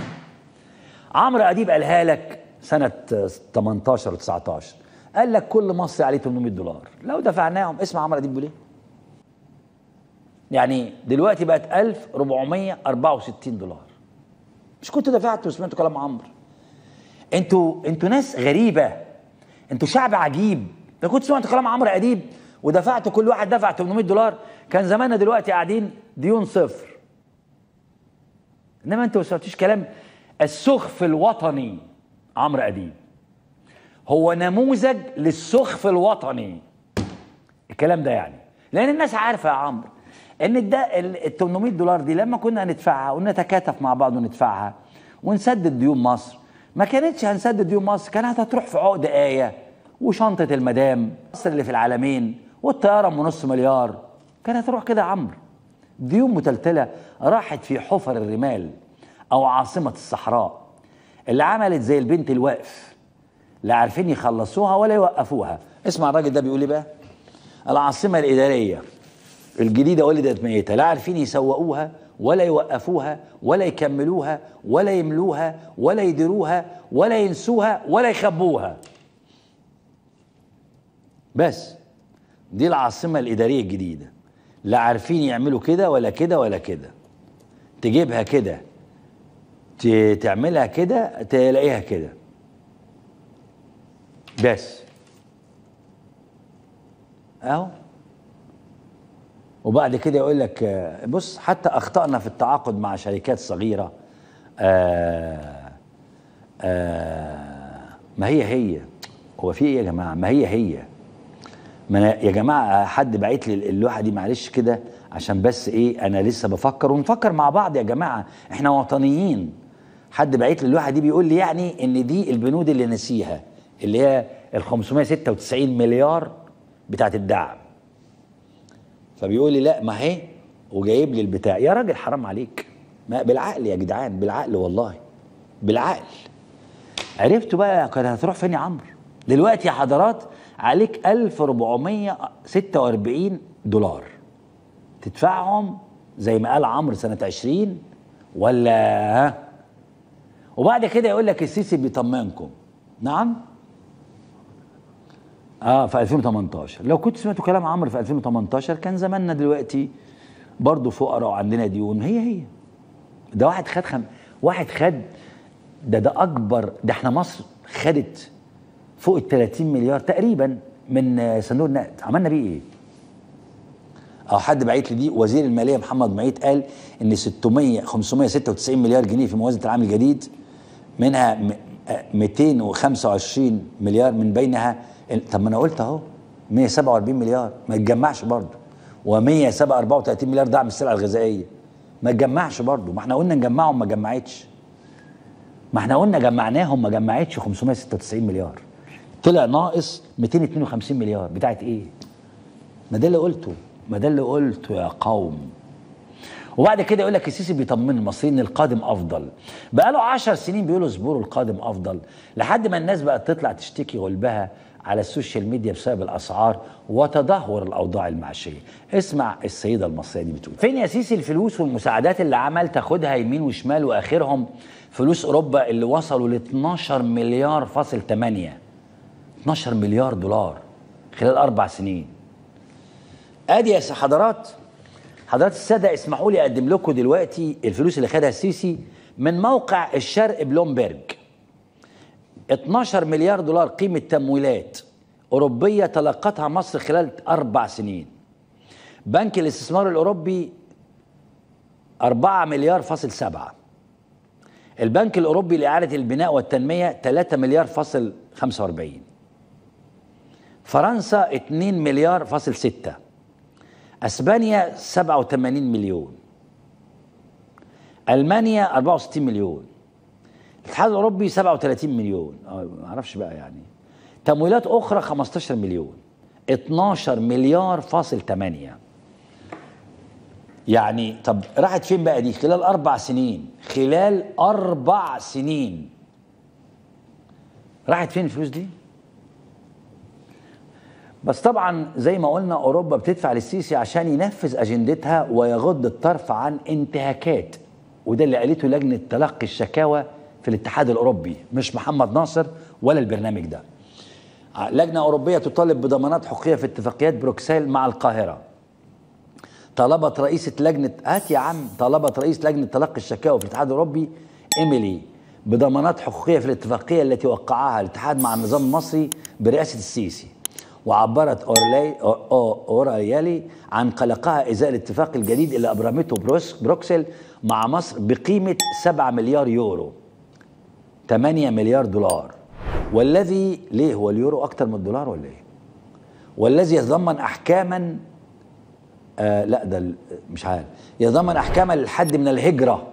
عمرو أديب قالها لك سنة 18 و 19، قال لك كل مصري عليه 800 دولار، لو دفعناهم. اسمع عمرو أديب بيقول ايه؟ يعني دلوقتي بقت 1464 دولار. مش كنتوا دفعتوا وسمعتوا كلام عمرو؟ انتوا ناس غريبة، انتوا شعب عجيب. لو كنتوا سمعتوا كلام عمرو أديب ودفعتوا، كل واحد دفع 800 دولار، كان زماننا دلوقتي قاعدين ديون صفر. انما انتوا ما سمعتوش كلام السخف الوطني. عمرو أديب هو نموذج للسخف الوطني الكلام ده يعني، لأن الناس عارفة يا عمرو إن ال 800 دولار دي لما كنا هندفعها ونتكاتف مع بعض وندفعها ونسدد ديون مصر، ما كانتش هنسدد ديون مصر، كانت هتروح في عقد آية وشنطة المدام، مصر اللي في العالمين، والطيارة أم نص مليار، كانت هتروح كده يا عمرو. ديون متلتلة راحت في حفر الرمال أو عاصمة الصحراء، اللي عملت زي البنت الوقف، لا عارفين يخلصوها ولا يوقفوها. اسمع الراجل ده بيقول ايه بقى؟ العاصمة الإدارية الجديدة ولدت ميتة، لا عارفين يسوقوها ولا يوقفوها ولا يكملوها ولا يملوها ولا يديروها ولا ينسوها ولا يخبوها. بس دي العاصمة الإدارية الجديدة، لا عارفين يعملوا كده ولا كده ولا كده، تجيبها كده تعملها كده تلاقيها كده. بس اهو وبعد كده يقول لك بص حتى أخطأنا في التعاقد مع شركات صغيرة. ما هي هو في ايه يا جماعة؟ ما هي ما يا جماعة حد بعت لي اللوحة دي معلش كده عشان بس ايه انا لسه بفكر ونفكر مع بعض يا جماعة احنا وطنيين. حد بعت لي اللوحة دي بيقول لي يعني ان دي البنود اللي نسيها اللي هي ال 596 مليار بتاعت الدعم. فبيقول لي لا ما هي وجايب لي البتاع. يا راجل حرام عليك، ما بالعقل يا جدعان، بالعقل والله بالعقل. عرفتوا بقى كانت هتروح فين يا عمرو؟ دلوقتي يا حضرات عليك 1446 دولار تدفعهم زي ما قال عمرو سنة 20 ولا. وبعد كده يقول لك السيسي بيطمنكم. نعم؟ في 2018 لو كنت سمعتوا كلام عمرو في 2018 كان زماننا دلوقتي برضه فقراء وعندنا ديون. هي ده واحد خد ده اكبر. ده احنا مصر خدت فوق ال 30 مليار تقريبا من صندوق النقد. عملنا بيه ايه؟ حد بعت لي دي وزير الماليه محمد معيط قال ان 596 مليار جنيه في موازنه العام الجديد، منها 225 مليار من بينها. طب ما انا قلت اهو 147 مليار ما يتجمعش برضه، و134 مليار دعم السلع الغذائيه ما يتجمعش برضه. ما احنا قلنا نجمعهم ما جمعتش، ما احنا قلنا جمعناهم ما جمعتش 596 مليار، طلع ناقص 252 مليار بتاعت ايه؟ ما ده اللي قلته، ما ده اللي قلته يا قوم. وبعد كده يقول لك السيسي بيطمن المصريين ان القادم افضل. بقاله 10 سنين بيقولوا اصبروا القادم افضل، لحد ما الناس بقت تطلع تشتكي غلبها على السوشيال ميديا بسبب الاسعار وتدهور الاوضاع المعيشيه. اسمع السيده المصريه دي بتقول: فين يا سيسي الفلوس والمساعدات اللي عمل تاخدها يمين وشمال، واخرهم فلوس اوروبا اللي وصلوا ل 12 مليار فاصل 8 12 مليار دولار خلال 4 سنين. ادي يا حضرات الساده، اسمحوا لي اقدم لكم دلوقتي الفلوس اللي خدها السيسي من موقع الشرق بلومبرج. 12 مليار دولار قيمة تمويلات أوروبية تلقتها مصر خلال 4 سنين. بنك الاستثمار الأوروبي 4.7 مليار. البنك الأوروبي لإعادة البناء والتنمية 3.45 مليار. فرنسا 2.6 مليار. أسبانيا 87 مليون. ألمانيا 64 مليون. الاتحاد الاوروبي 37 مليون، ما اعرفش بقى يعني. تمويلات اخرى 15 مليون. 12.8 مليار. يعني طب راحت فين بقى دي؟ خلال 4 سنين، خلال 4 سنين راحت فين الفلوس دي؟ بس طبعا زي ما قلنا اوروبا بتدفع للسيسي عشان ينفذ اجندتها ويغض الطرف عن انتهاكات، وده اللي قالته لجنه تلقي الشكاوى في الاتحاد الأوروبي، مش محمد ناصر ولا البرنامج ده. لجنة أوروبية تطالب بضمانات حقوقية في اتفاقيات بروكسل مع القاهرة. طلبت رئيسة لجنة طلبت رئيس لجنة تلقي الشكاوى في الاتحاد الأوروبي إيميلي بضمانات حقوقية في الاتفاقية التي وقعها الاتحاد مع النظام المصري برئاسة السيسي. وعبرت أوريالي عن قلقها إزاء الاتفاق الجديد اللي أبرمته بروكسل مع مصر بقيمة 7 مليار يورو 8 مليار دولار، والذي ليه هو اليورو أكتر من الدولار ولا إيه؟ والذي يتضمن أحكاما يتضمن أحكاما للحد من الهجرة.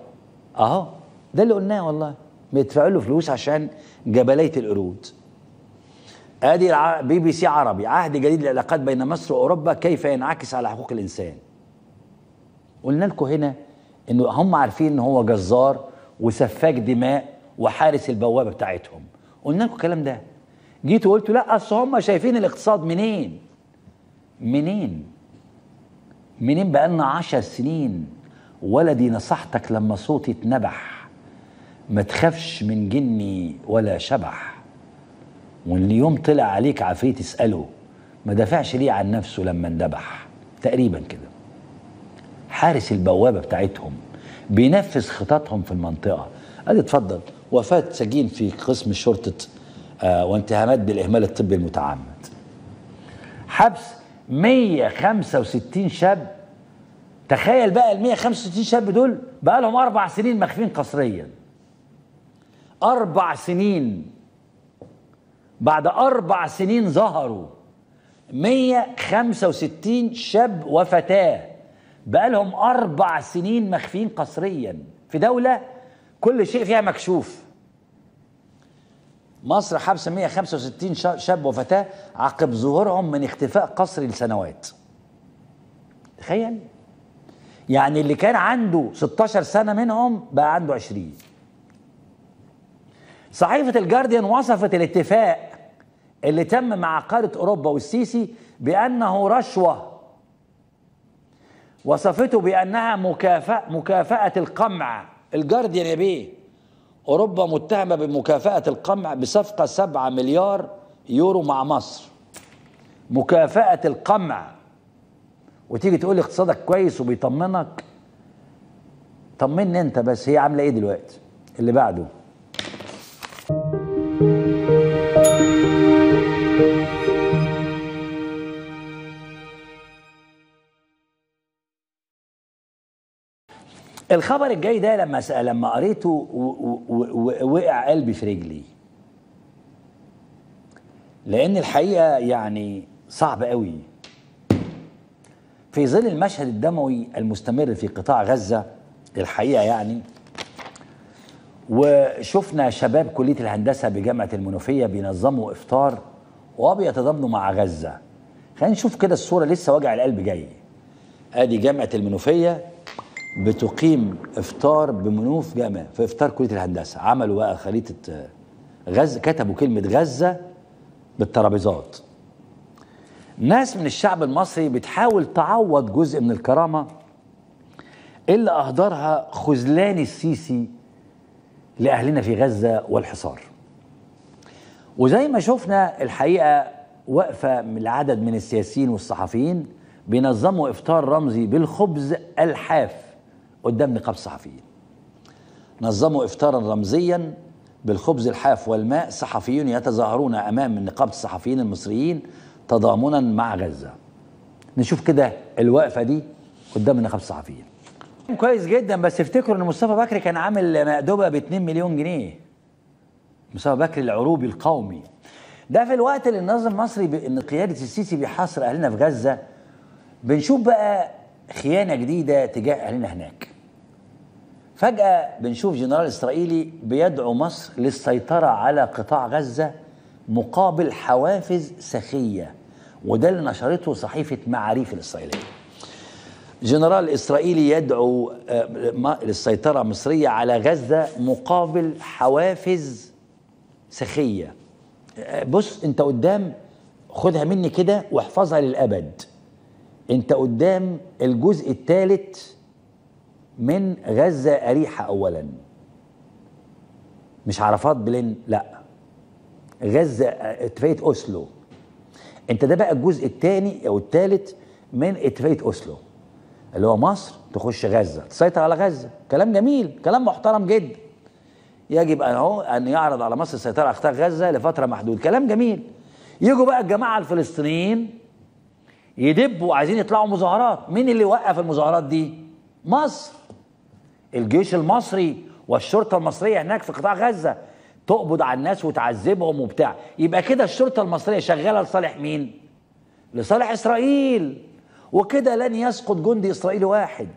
أهو ده اللي قلناه والله، بيدفعوا له فلوس عشان جبلية القرود. آدي بي بي سي عربي: عهد جديد للعلاقات بين مصر وأوروبا كيف ينعكس على حقوق الإنسان. قلنا لكم هنا إن هم عارفين إن هو جزار وسفاك دماء وحارس البوابه بتاعتهم، قلنا لكم الكلام ده. جيتوا قلتوا لا اصل هم شايفين الاقتصاد منين؟ منين بقى لنا 10 سنين؟ ولدي نصحتك لما صوتي اتنبح، ما تخافش من جني ولا شبح، واليوم طلع عليك عفريت اساله ما دافعش ليه عن نفسه لما اندبح. تقريبا كده حارس البوابه بتاعتهم بينفذ خططهم في المنطقه. ادي اتفضل: وفاة سجين في قسم شرطة وانتهامات بالإهمال الطبي المتعمد، حبس 165 شاب تخيل بقى ال 165 شاب دول بقى لهم 4 سنين مخفين قسريا. 4 سنين. بعد 4 سنين ظهروا 165 شاب وفتاة بقى لهم 4 سنين مخفين قسريا في دولة كل شيء فيها مكشوف. مصر حبس 165 شاب وفتاة عقب ظهورهم من اختفاء قسري لسنوات. تخيل؟ يعني اللي كان عنده 16 سنة منهم بقى عنده 20. صحيفة الجارديان وصفت الاتفاق اللي تم مع قارة أوروبا والسيسي بأنه رشوة. وصفته بأنها مكافأة القمع. الجارديان يا بيه، أوروبا متهمة بمكافأة القمع بصفقة 7 مليار يورو مع مصر. مكافأة القمع. وتيجي تقول لي اقتصادك كويس وبيطمنك. طمني انت بس، هي عامله ايه دلوقتي؟ اللي بعده. الخبر الجاي ده لما قريته وقع قلبي في رجلي، لان الحقيقه يعني صعب قوي. في ظل المشهد الدموي المستمر في قطاع غزة الحقيقة يعني، وشفنا شباب كلية الهندسة بجامعة المنوفية بينظموا إفطار وبيتضامنوا مع غزة. خلينا نشوف كده الصورة، لسه وجع القلب جاي. آدي جامعة المنوفية بتقيم إفطار بمنوف جامعة في إفطار كلية الهندسة. عملوا بقى خريطة غزة، كتبوا كلمة غزة بالترابيزات. ناس من الشعب المصري بتحاول تعوض جزء من الكرامة اللي أهدرها خذلان السيسي لأهلنا في غزة والحصار. وزي ما شفنا الحقيقة وقفة من العدد من السياسيين والصحفيين بينظموا إفطار رمزي بالخبز الحاف قدام نقاب صحفيين. نظموا إفطارا رمزيا بالخبز الحاف والماء صحفيون يتظاهرون أمام نقابة الصحفيين المصريين تضامنا مع غزة. نشوف كده الوقفة دي قدام النقابة الصحفيين. كويس جدا، بس افتكروا ان مصطفى بكري كان عامل مأدبة ب2 مليون جنيه. مصطفى بكري العروبي القومي. ده في الوقت اللي النظام المصري ان قيادة السيسي بيحاصر اهلنا في غزة، بنشوف بقى خيانة جديدة تجاه اهلنا هناك. فجأة بنشوف جنرال اسرائيلي بيدعو مصر للسيطرة على قطاع غزة مقابل حوافز سخية، وده اللي نشرته صحيفة معاريف الإسرائيلية. جنرال إسرائيلي يدعو للسيطرة المصرية على غزة مقابل حوافز سخية. بص أنت قدام، خدها مني كده واحفظها للأبد. أنت قدام الجزء الثالث من غزة أريحة أولا، مش عرفات بلين، لأ، غزة اتفاقية أوسلو. انت ده بقى الجزء الثاني او الثالث من اتفاقية أوسلو، اللي هو مصر تخش غزة تسيطر على غزة. كلام جميل، كلام محترم جدا. يجب ان يعرض على مصر السيطرة على قطاع غزة لفترة محدودة. كلام جميل. يجوا بقى الجماعة الفلسطينيين يدبوا، عايزين يطلعوا مظاهرات. مين اللي وقف المظاهرات دي؟ مصر. الجيش المصري والشرطة المصرية هناك في قطاع غزة تقبض على الناس وتعذبهم وبتاع. يبقى كده الشرطة المصرية شغالة لصالح مين؟ لصالح إسرائيل. وكده لن يسقط جندي إسرائيلي واحد،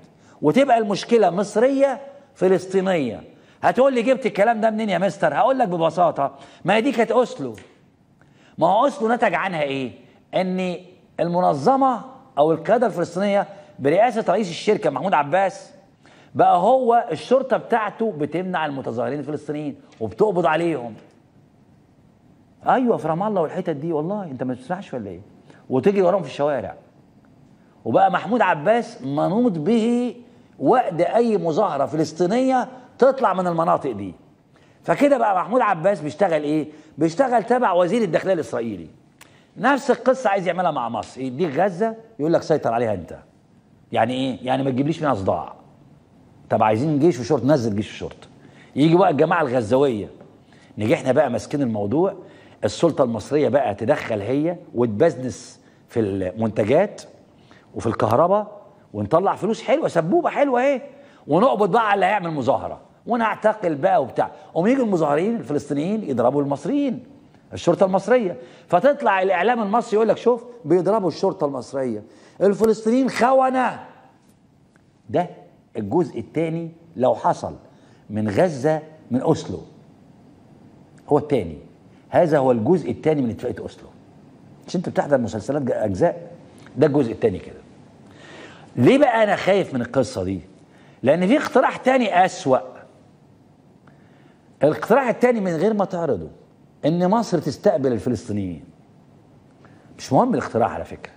وتبقى المشكلة مصرية فلسطينية. هتقول لي جبت الكلام ده منين يا مستر؟ هقول لك ببساطة، ما دي كانت أوسلو. ما هو أوسلو نتج عنها إيه؟ إن المنظمة أو القيادة الفلسطينية برئاسة رئيس الشركة محمود عباس بقى هو الشرطة بتاعته بتمنع المتظاهرين الفلسطينيين وبتقبض عليهم. أيوة، في رام الله والحتت دي، والله أنت ما بتسمعش ولا إيه؟ وتجري وراهم في الشوارع. وبقى محمود عباس منوط به وقت أي مظاهرة فلسطينية تطلع من المناطق دي. فكده بقى محمود عباس بيشتغل إيه؟ بيشتغل تبع وزير الداخلية الإسرائيلي. نفس القصة عايز يعملها مع مصر، يديك غزة يقول لك سيطر عليها أنت. يعني إيه؟ يعني ما تجيبليش منها صداع. طب عايزين جيش وشرطة، نزل جيش وشرطة. يجي بقى الجماعة الغزاوية، نجحنا بقى ماسكين الموضوع. السلطة المصرية بقى تدخل هي وتبزنس في المنتجات وفي الكهرباء ونطلع فلوس حلوه سبوبه حلوه اهي، ونقبض بقى على اللي هيعمل مظاهره ونعتقل بقى وبتاع، ويجي المظاهرين الفلسطينيين يضربوا المصريين الشرطه المصريه، فتطلع الاعلام المصري يقول لك شوف بيضربوا الشرطه المصريه، الفلسطينيين خونه. ده الجزء الثاني لو حصل من غزه من اوسلو، هو الثاني، هذا هو الجزء الثاني من اتفاقيه اوسلو. مش انت بتحضر مسلسلات اجزاء؟ ده الجزء الثاني كده. ليه بقى انا خايف من القصه دي؟ لان في اقتراح ثاني اسوأ. الاقتراح الثاني من غير ما تعرضه، ان مصر تستقبل الفلسطينيين. مش مهم الاقتراح على فكره،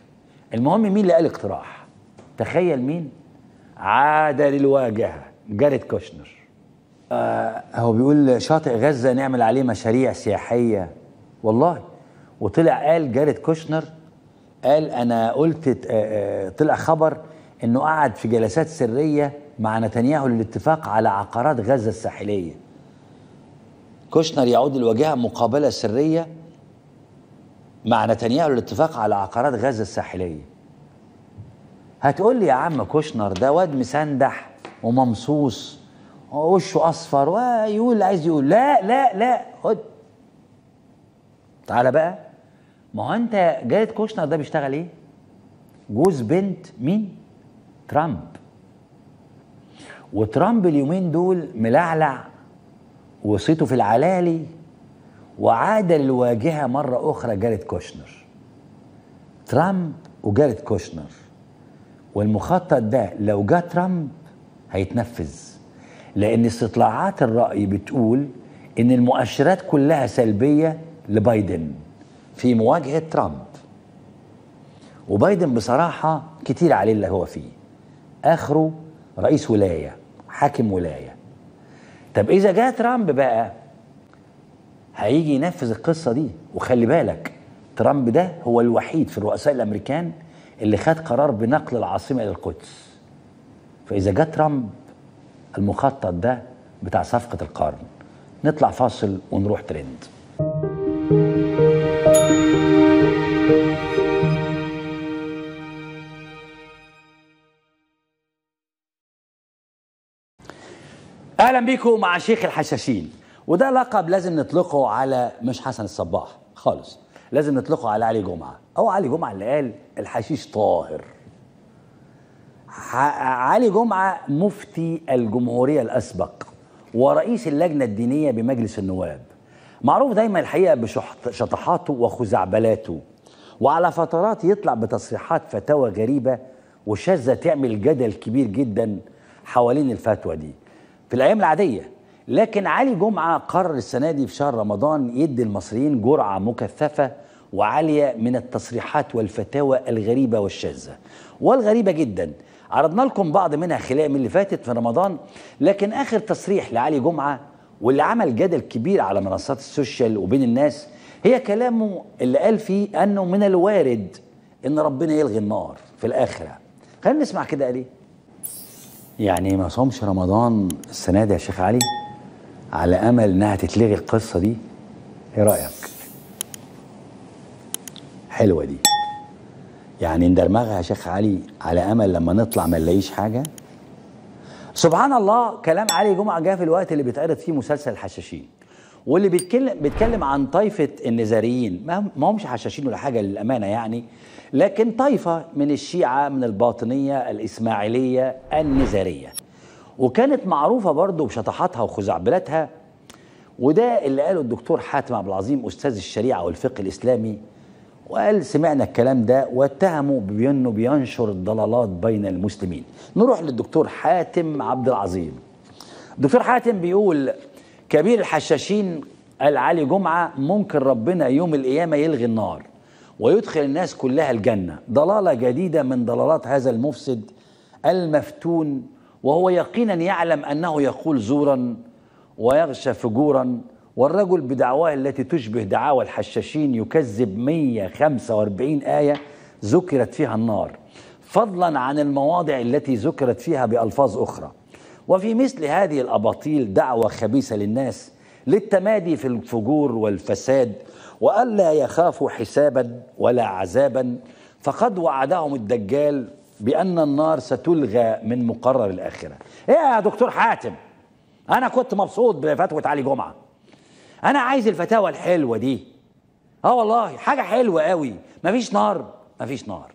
المهم مين اللي قال الاقتراح. تخيل مين؟ عاد للواجهه جاريت كوشنر. هو بيقول شاطئ غزه نعمل عليه مشاريع سياحيه، والله. وطلع قال جاريت كوشنر، قال انا قلت، طلع خبر انه قعد في جلسات سريه مع نتنياهو للاتفاق على عقارات غزه الساحليه. كوشنر يعود للواجهه مقابله سريه مع نتنياهو للاتفاق على عقارات غزه الساحليه. هتقول لي يا عم كوشنر ده واد مسندح وممصوص ووشه اصفر ويقول اللي عايز يقول. لا لا لا، خد تعالى بقى. ما هو انت جاريت كوشنر ده بيشتغل ايه؟ جوز بنت مين؟ ترامب. وترامب اليومين دول ملعلع وصيته في العلالي، وعاد للواجهه مره اخرى جاريت كوشنر. ترامب وجاريت كوشنر، والمخطط ده لو جه ترامب هيتنفذ، لان استطلاعات الراي بتقول ان المؤشرات كلها سلبيه لبايدن في مواجهه ترامب. وبايدن بصراحه كتير عليه اللي هو فيه، اخره رئيس ولايه، حاكم ولايه. طب اذا جه ترامب بقى هيجي ينفذ القصه دي. وخلي بالك ترامب ده هو الوحيد في الرؤساء الامريكان اللي خد قرار بنقل العاصمه الى القدس. فاذا جه ترامب المخطط ده بتاع صفقه القرن. نطلع فاصل ونروح ترند. اهلا بيكم مع شيخ الحشاشين، وده لقب لازم نطلقه على مش حسن الصباح خالص، لازم نطلقه على علي جمعه، او علي جمعه اللي قال الحشيش طاهر. علي جمعه مفتي الجمهوريه الاسبق ورئيس اللجنه الدينيه بمجلس النواب، معروف دايما الحقيقه بشطحاته وخزعبلاته، وعلى فترات يطلع بتصريحات فتاوى غريبه وشاذه تعمل جدل كبير جدا حوالين الفتوى دي في الايام العاديه. لكن علي جمعه قرر السنه دي في شهر رمضان يدي المصريين جرعه مكثفه وعاليه من التصريحات والفتاوى الغريبه والشاذه والغريبه جدا. عرضنا لكم بعض منها خلال من اللي فاتت في رمضان، لكن اخر تصريح لعلي جمعه واللي عمل جدل كبير على منصات السوشيال وبين الناس هي كلامه اللي قال فيه انه من الوارد ان ربنا يلغي النار في الاخره. خلينا نسمع كده قال ايه. يعني ما صومش رمضان السنه دي يا شيخ علي على امل انها تتلغي القصه دي، ايه رايك؟ حلوه دي، يعني ندرمغها يا شيخ علي على امل لما نطلع ما نلاقيش حاجه. سبحان الله، كلام علي جمعه جه في الوقت اللي بيتعرض فيه مسلسل الحشاشين، واللي بيتكلم عن طائفه النزاريين. ما همش حشاشين ولا حاجه للامانه يعني، لكن طائفة من الشيعة من الباطنية الإسماعيلية النزارية، وكانت معروفة برضو بشطحاتها وخزعبلاتها. وده اللي قاله الدكتور حاتم عبد العظيم أستاذ الشريعة والفقه الإسلامي، وقال سمعنا الكلام ده، واتهموا بأنه بينشر الضلالات بين المسلمين. نروح للدكتور حاتم عبد العظيم. الدكتور حاتم بيقول كبير الحشاشين قال علي جمعة ممكن ربنا يوم القيامة يلغي النار ويدخل الناس كلها الجنة، ضلالة جديدة من ضلالات هذا المفسد المفتون، وهو يقينا يعلم أنه يقول زورا ويغشى فجورا. والرجل بدعواه التي تشبه دعاوى الحشاشين يكذب 145 آية ذكرت فيها النار، فضلا عن المواضع التي ذكرت فيها بألفاظ أخرى. وفي مثل هذه الأباطيل دعوة خبيثة للناس للتمادي في الفجور والفساد، وألا يخافوا حسابا ولا عذابا، فقد وعدهم الدجال بأن النار ستلغى من مقرر الآخرة. إيه يا دكتور حاتم، أنا كنت مبسوط بفتوى علي جمعة، أنا عايز الفتاوى الحلوة دي. والله حاجة حلوة قوي، مفيش نار مفيش نار.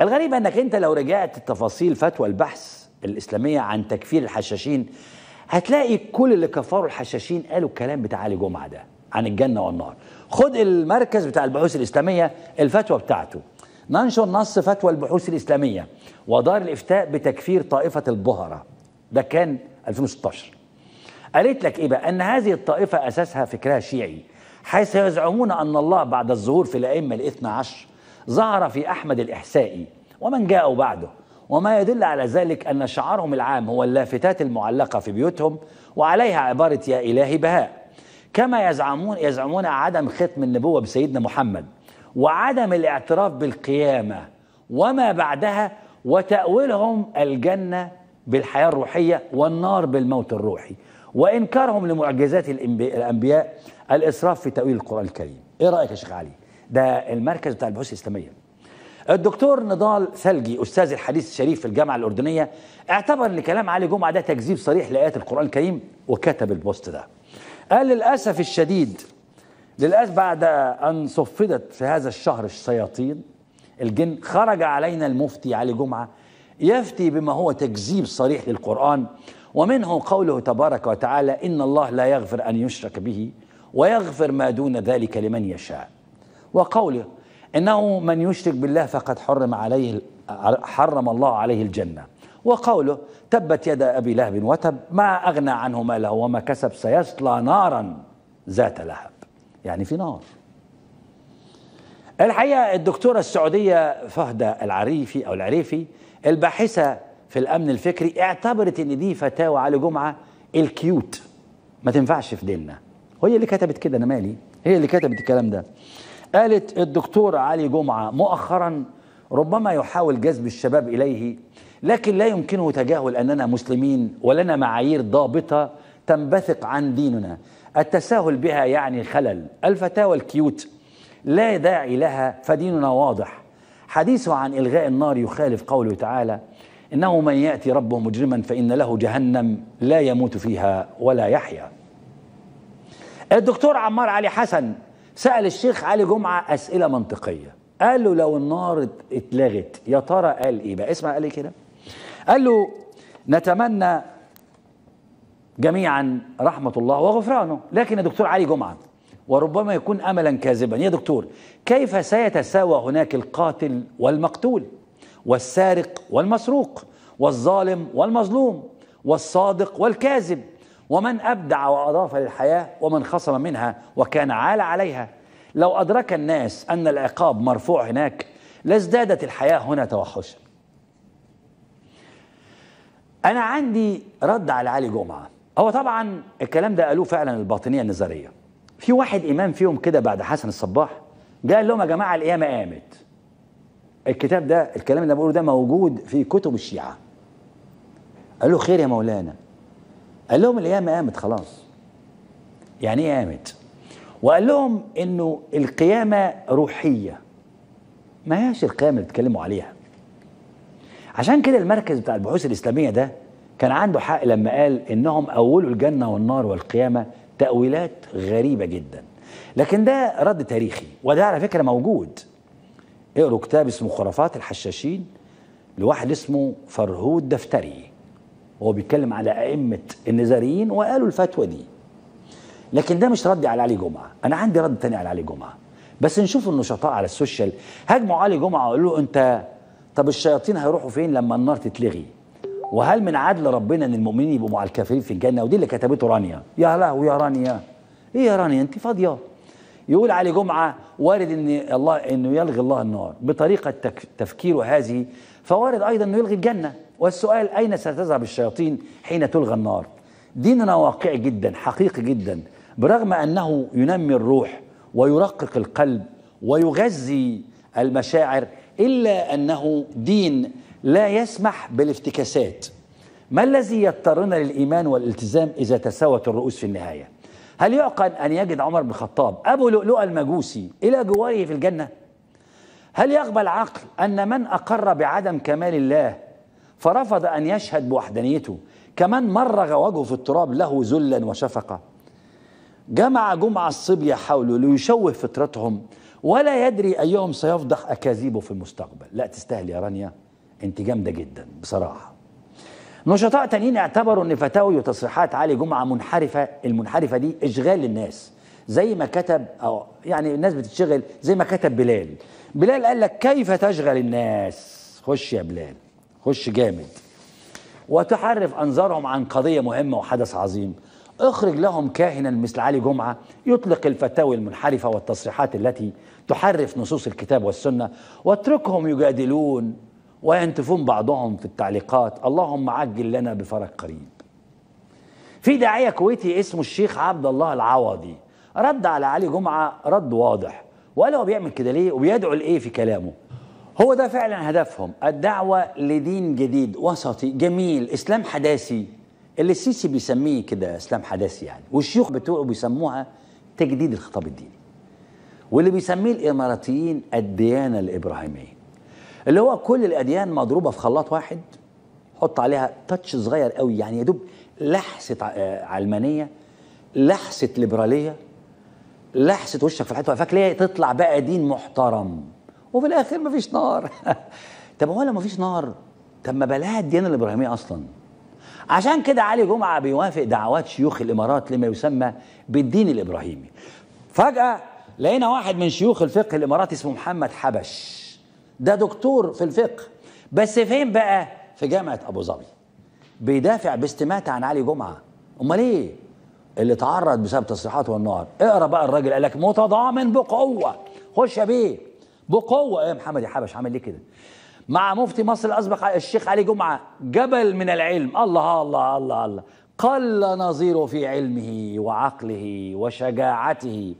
الغريب أنك أنت لو رجعت تفاصيل فتوى البحث الإسلامية عن تكفير الحشاشين هتلاقي كل اللي كفروا الحشاشين قالوا الكلام بتاع علي جمعة ده عن الجنة والنار. خد المركز بتاع البحوث الإسلامية الفتوى بتاعته: ننشر نص فتوى البحوث الإسلامية ودار الإفتاء بتكفير طائفة البهرة. ده كان 2016. قالت لك إيه بقى؟ أن هذه الطائفة أساسها فكرها شيعي، حيث يزعمون أن الله بعد الظهور في الأئمة الاثنى عشر ظهر في أحمد الإحسائي ومن جاءوا بعده، وما يدل على ذلك أن شعارهم العام هو اللافتات المعلقة في بيوتهم وعليها عبارة يا إلهي بهاء. كما يزعمون عدم ختم النبوة بسيدنا محمد وعدم الاعتراف بالقيامة وما بعدها، وتأويلهم الجنة بالحياة الروحية والنار بالموت الروحي، وإنكارهم لمعجزات الأنبياء، الإسراف في تأويل القرآن الكريم. إيه رأيك يا شيخ علي؟ ده المركز بتاع البحوث الإسلامية. الدكتور نضال ثلجي أستاذ الحديث الشريف في الجامعة الأردنية اعتبر لكلام علي جمعة ده تكذيب صريح لآيات القرآن الكريم وكتب البوست ده. قال: للأسف الشديد بعد أن صفدت في هذا الشهر الشياطين الجن، خرج علينا المفتي علي جمعة يفتي بما هو تكذيب صريح للقرآن، ومنه قوله تبارك وتعالى: إن الله لا يغفر أن يشرك به ويغفر ما دون ذلك لمن يشاء، وقوله: إنه من يشرك بالله فقد حرم الله عليه الجنة، وقوله: تبت يد أبي لهب وتب، ما أغنى عنه ماله وما كسب، سيصلى نارا ذات لهب. يعني في نار. الحقيقة الدكتورة السعودية فهدة العريفي الباحثة في الأمن الفكري اعتبرت إن دي فتاوى علي جمعة الكيوت، ما تنفعش في ديننا، وهي اللي كتبت كده، أنا مالي، هي اللي كتبت الكلام ده. قالت الدكتور علي جمعة: مؤخرا ربما يحاول جذب الشباب إليه، لكن لا يمكنه تجاهل أننا مسلمين ولنا معايير ضابطة تنبثق عن ديننا، التساهل بها يعني خلل. الفتاوى الكيوت لا داعي لها، فديننا واضح، حديثه عن إلغاء النار يخالف قوله تعالى: إنه من يأتي ربه مجرما فإن له جهنم لا يموت فيها ولا يحيا. الدكتور عمار علي حسن سأل الشيخ علي جمعة أسئلة منطقية، قال له: لو النار اتلغت يا ترى، قال إيه بقى؟ اسمع قال إيه كده. قال له: نتمنى جميعا رحمة الله وغفرانه، لكن يا دكتور علي جمعة وربما يكون أملا كاذبا، يا دكتور كيف سيتساوى هناك القاتل والمقتول والسارق والمسروق والظالم والمظلوم والصادق والكاذب ومن أبدع وأضاف للحياة ومن خصم منها وكان عال عليها؟ لو أدرك الناس أن العقاب مرفوع هناك لازدادت الحياة هنا توحشا. أنا عندي رد على علي جمعة. هو طبعا الكلام ده قالوه فعلا الباطنية النظرية. في واحد إمام فيهم كده بعد حسن الصباح جاء لهم: يا جماعة القيامة قامت. الكتاب ده، الكلام اللي بقوله ده موجود في كتب الشيعة. قال له: خير يا مولانا. قال لهم: القيامة قامت خلاص. يعني إيه قامت؟ وقال لهم إنه القيامة روحية، ما هياش القيامة اللي بيتكلموا عليها. عشان كده المركز بتاع البحوث الإسلامية ده كان عنده حق لما قال إنهم أولوا الجنة والنار والقيامة تأويلات غريبة جدا، لكن ده رد تاريخي، وده على فكرة موجود. اقروا كتاب اسمه خرافات الحشاشين لواحد اسمه فرهود دفتري، هو بيتكلم على أئمة النزاريين وقالوا الفتوى دي. لكن ده مش ردي على علي جمعة. أنا عندي رد تاني على علي جمعة، بس نشوف النشطاء على السوشيال هاجموا علي جمعة وقالوا له: أنت طب الشياطين هيروحوا فين لما النار تتلغي؟ وهل من عدل ربنا إن المؤمنين يبقوا مع الكافرين في الجنة؟ ودي اللي كتبته رانيا. يا لهوي يا رانيا، إيه يا رانيا أنت فاضية؟ يقول علي جمعة: وارد إن الله إنه يلغي الله النار بطريقة تفكيره هذه، فوارد أيضا إنه يلغي الجنة، والسؤال أين ستذهب الشياطين حين تلغى النار؟ ديننا واقعي جدا، حقيقي جدا، برغم أنه ينمي الروح ويرقق القلب ويغذي المشاعر، إلا أنه دين لا يسمح بالافتكاسات. ما الذي يضطرنا للإيمان والالتزام إذا تساوت الرؤوس في النهاية؟ هل يعقل أن يجد عمر بن الخطاب أبو لؤلؤة المجوسي إلى جواره في الجنة؟ هل يقبل العقل أن من أقر بعدم كمال الله فرفض أن يشهد بوحدانيته كمن مرغ وجهه في التراب له ذلا وشفقة؟ جمع جمعة الصبية حوله ليشوه فطرتهم ولا يدري أيهم سيفضح أكاذيبه في المستقبل. لا تستاهل يا رانيا، أنت جامدة جدا بصراحة. نشطاء تانيين اعتبروا أن فتاوي وتصريحات علي جمعة منحرفة، المنحرفة دي إشغال للناس، زي ما كتب أو يعني الناس بتتشغل زي ما كتب بلال قال لك كيف تشغل الناس، خش يا بلال خش جامد، وتحرف أنظارهم عن قضية مهمة وحدث عظيم. اخرج لهم كاهنا مثل علي جمعة يطلق الفتاوي المنحرفة والتصريحات التي تحرف نصوص الكتاب والسنة، واتركهم يجادلون وينتفون بعضهم في التعليقات. اللهم عجل لنا بفرج قريب. في داعية كويتي اسمه الشيخ عبد الله العوضي رد على علي جمعة رد واضح، وقال هو بيعمل كده ليه وبيدعو لإيه في كلامه. هو ده فعلا هدفهم، الدعوة لدين جديد وسطي جميل، إسلام حداثي، اللي السيسي بيسميه كده إسلام حداثي يعني، والشيوخ بتوعه بيسموها تجديد الخطاب الديني، واللي بيسميه الإماراتيين الديانة الإبراهيمية، اللي هو كل الأديان مضروبة في خلاط واحد، حط عليها تاتش صغير قوي يعني يدوب لحسة علمانية، لحسة ليبرالية، لحسة وشك في الحيط وقفاك ليه، تطلع بقى دين محترم، وفي الآخر مفيش نار. طب هو لو مفيش نار، طب ما بلاها الديانة الإبراهيمية أصلاً. عشان كده علي جمعة بيوافق دعوات شيوخ الإمارات لما يسمى بالدين الإبراهيمي. فجأة لقينا واحد من شيوخ الفقه الإماراتي اسمه محمد حبش، ده دكتور في الفقه، بس فين بقى؟ في جامعة أبو ظبي، بيدافع باستماتة عن علي جمعة. أمال إيه؟ اللي اتعرض بسبب تصريحاته النهار. اقرا بقى الراجل قال لك متضامن بقوة، خش يا بيه بقوة. إيه محمد حبش عامل ليه كده؟ مع مفتي مصر الأسبق الشيخ علي جمعة جبل من العلم، الله الله الله الله، قل نظيره في علمه وعقله وشجاعته،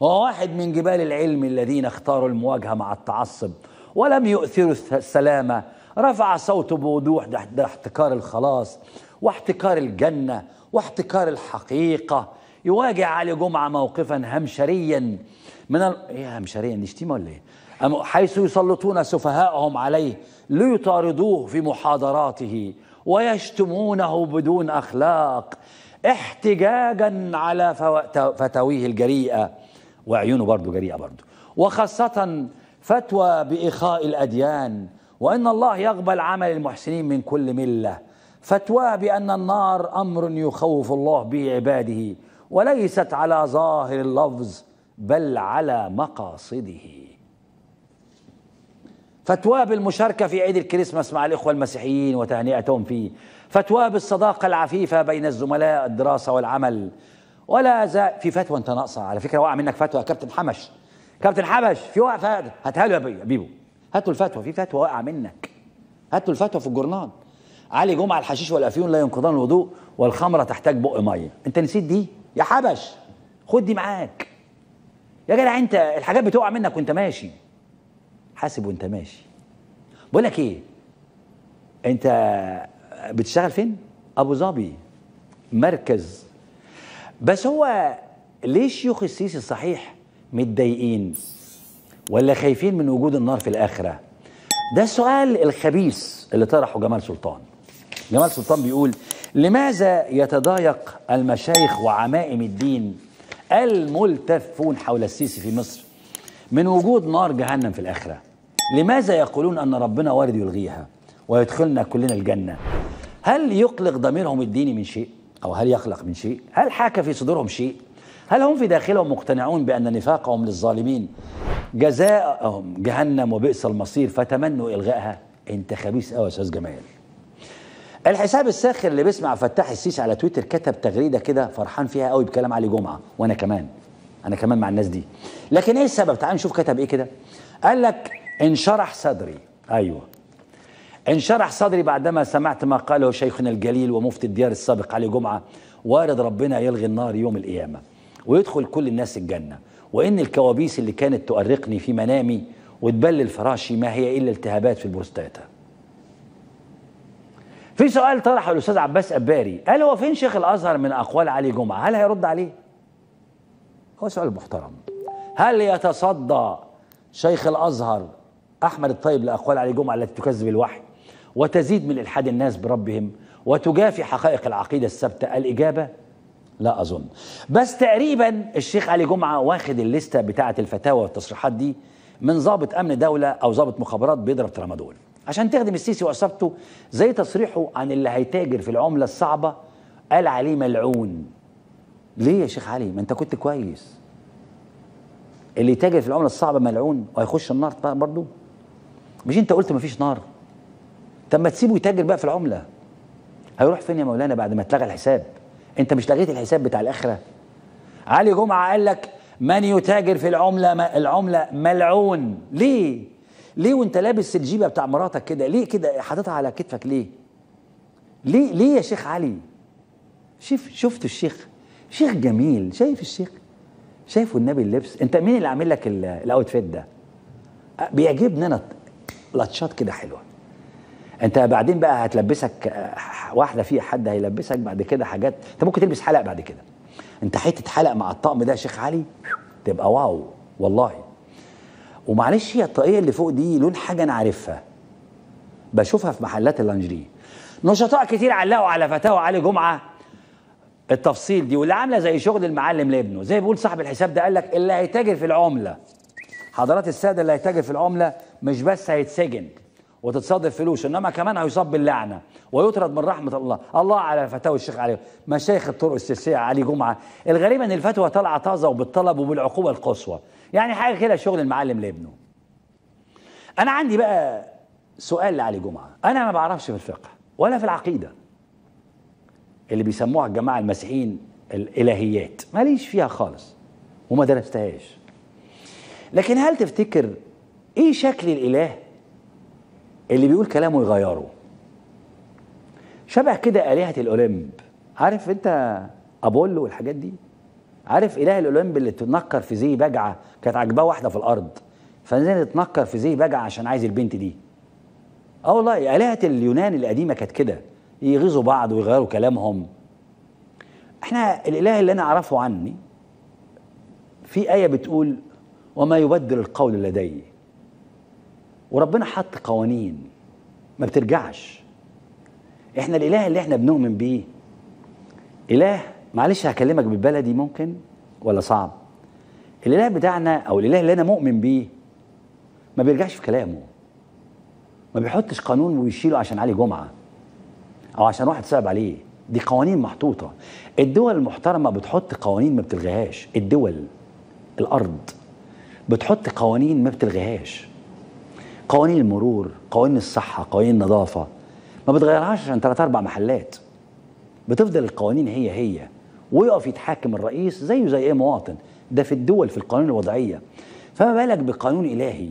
وواحد من جبال العلم الذين اختاروا المواجهة مع التعصب ولم يؤثروا السلامة، رفع صوته بوضوح تحت احتكار الخلاص واحتكار الجنة واحتكار الحقيقة. يواجه علي جمعة موقفا همشريا من ايه همشريا دي شتيمة ولا ايه؟ حيث يسلطون سفهاءهم عليه ليطاردوه في محاضراته ويشتمونه بدون أخلاق احتجاجا على فتاويه الجريئة، وعيونه برضو جريئة برضو، وخاصة فتوى بإخاء الأديان وأن الله يقبل عمل المحسنين من كل ملة، فتوى بأن النار أمر يخوف الله به عباده وليست على ظاهر اللفظ بل على مقاصده، فتوى بالمشاركة في عيد الكريسماس مع الإخوة المسيحيين وتهنئتهم فيه، فتوى بالصداقة العفيفة بين الزملاء الدراسة والعمل، ولا زال في فتوى أنت ناقصة على فكرة، وقع منك فتوى يا كابتن حبش، كابتن حبش في وقفة هاتها له يا بيبو، هاتوا الفتوى، في فتوى واقعة منك، هاتوا الفتوى في الجورنال. علي جمعة الحشيش والأفيون لا ينقضان الوضوء والخمرة تحتاج بق مية، أنت نسيت دي يا حبش، خد دي معاك يا جدع، أنت الحاجات بتقع منك وأنت ماشي، حاسب وأنت ماشي. بقول لك إيه، أنت بتشتغل فين؟ أبو ظبي مركز. بس هو ليه شيوخ السيسي الصحيح متضايقين ولا خايفين من وجود النار في الآخرة؟ ده السؤال الخبيث اللي طرحه جمال سلطان. جمال سلطان بيقول لماذا يتضايق المشايخ وعمائم الدين الملتفون حول السيسي في مصر من وجود نار جهنم في الآخرة؟ لماذا يقولون أن ربنا وارد يلغيها ويدخلنا كلنا الجنة؟ هل يقلق ضميرهم الديني من شيء؟ أو هل يقلق من شيء؟ هل حاك في صدورهم شيء؟ هل هم في داخلهم مقتنعون بأن نفاقهم للظالمين جزاءهم جهنم وبئس المصير فتمنوا إلغائها؟ أنت خبيث قوي يا أستاذ جمال. الحساب الساخر اللي بيسمع عبد الفتاح السيسي على تويتر كتب تغريدة كده فرحان فيها قوي بكلام علي جمعة، وأنا كمان، أنا كمان مع الناس دي. لكن إيه السبب؟ تعالوا نشوف كتب إيه كده. قال لك انشرح صدري، أيوه انشرح صدري بعدما سمعت ما قاله شيخنا الجليل ومفتي الديار السابق علي جمعة، وارد ربنا يلغي النار يوم القيامة ويدخل كل الناس الجنة، وإن الكوابيس اللي كانت تؤرقني في منامي وتبلل فراشي ما هي إلا التهابات في البروستاتا. في سؤال طرحه الأستاذ عباس أباري، قال هو فين شيخ الأزهر من أقوال علي جمعة؟ هل هيرد عليه؟ هو سؤال محترم. هل يتصدى شيخ الأزهر أحمد الطيب لأقوال علي جمعة التي تكذب الوحي وتزيد من إلحاد الناس بربهم وتجافي حقائق العقيدة الثابتة؟ الإجابة لا أظن. بس تقريبا الشيخ علي جمعة واخد الليستة بتاعة الفتاوى والتصريحات دي من ضابط أمن دولة أو ضابط مخابرات بيضرب ترامادول عشان تخدم السيسي وعصابته، زي تصريحه عن اللي هيتاجر في العملة الصعبة قال عليه ملعون. ليه يا شيخ علي؟ ما أنت كنت كويس. اللي يتاجر في العملة الصعبة ملعون وهيخش النار بقى برضه؟ مش أنت قلت مفيش نار؟ طب ما تسيبه يتاجر بقى في العملة. هيروح فين يا مولانا بعد ما اتلغى الحساب؟ أنت مش لغيت الحساب بتاع الآخرة؟ علي جمعة قال لك من يتاجر في العملة ملعون. ليه؟ ليه وانت لابس الجيبه بتاع مراتك كده؟ ليه كده حاططها على كتفك؟ ليه؟ ليه ليه يا شيخ علي؟ شفت الشيخ؟ شيخ جميل، شايف الشيخ؟ شايفه النبي اللبس؟ انت مين اللي عامل لك الاوتفيت ده؟ بيعجبني انا لطشات كده حلوه. انت بعدين بقى هتلبسك واحده فيها حد هيلبسك بعد كده حاجات، انت ممكن تلبس حلق بعد كده. انت حته حلق مع الطقم ده يا شيخ علي تبقى واو والله. ومعلش هي الطاقية اللي فوق دي لون حاجة أنا عارفها، بشوفها في محلات اللانجري. نشطاء كتير علقوا على فتاوى علي جمعة التفصيل دي، واللي عاملة زي شغل المعلم لابنه، زي بيقول صاحب الحساب ده قال لك اللي هيتاجر في العملة. حضرات السادة، اللي هيتاجر في العملة مش بس هيتسجن وتتصادر فلوس، إنما كمان هيصاب باللعنة ويطرد من رحمة الله. الله على فتاوى الشيخ علي، مشايخ الطرق السياسية علي جمعة. الغريب إن الفتوى طالعة طازة وبالطلب وبالعقوبة القصوى، يعني حاجة كده شغل المعلم لابنه. أنا عندي بقى سؤال لعلي جمعة، أنا ما بعرفش في الفقه ولا في العقيدة اللي بيسموها الجماعة المسيحيين الإلهيات، ماليش فيها خالص وما درستهاش. لكن هل تفتكر إيه شكل الإله اللي بيقول كلامه يغيره؟ شبه كده آلهة الأولمب، عارف أنت أبولو والحاجات دي؟ عارف إله الأولمب اللي تتنكر في زي بجعة كانت عاجباه واحدة في الأرض فنزلت تتنكر في زي بجعة عشان عايز البنت دي؟ أه والله آلهة اليونان القديمة كانت كده، يغيظوا بعض ويغيروا كلامهم. إحنا الإله اللي أنا أعرفه عني في آية بتقول وما يبدل القول لدي، وربنا حط قوانين ما بترجعش. إحنا الإله اللي إحنا بنؤمن بيه إله، معلش هكلمك بالبلدي ممكن ولا صعب، الاله بتاعنا او الاله اللي انا مؤمن بيه ما بيرجعش في كلامه، ما بيحطش قانون ويشيله عشان علي جمعه او عشان واحد صعب عليه. دي قوانين محطوطه. الدول المحترمه بتحط قوانين ما بتلغيهاش، الدول الارض بتحط قوانين ما بتلغيهاش، قوانين المرور، قوانين الصحه، قوانين النظافه، ما بتغيرهاش عشان 3-4 محلات، بتفضل القوانين هي ويقف يتحاكم الرئيس زيه زي ايه مواطن. ده في الدول في القانون الوضعيه، فما بالك بقانون الهي؟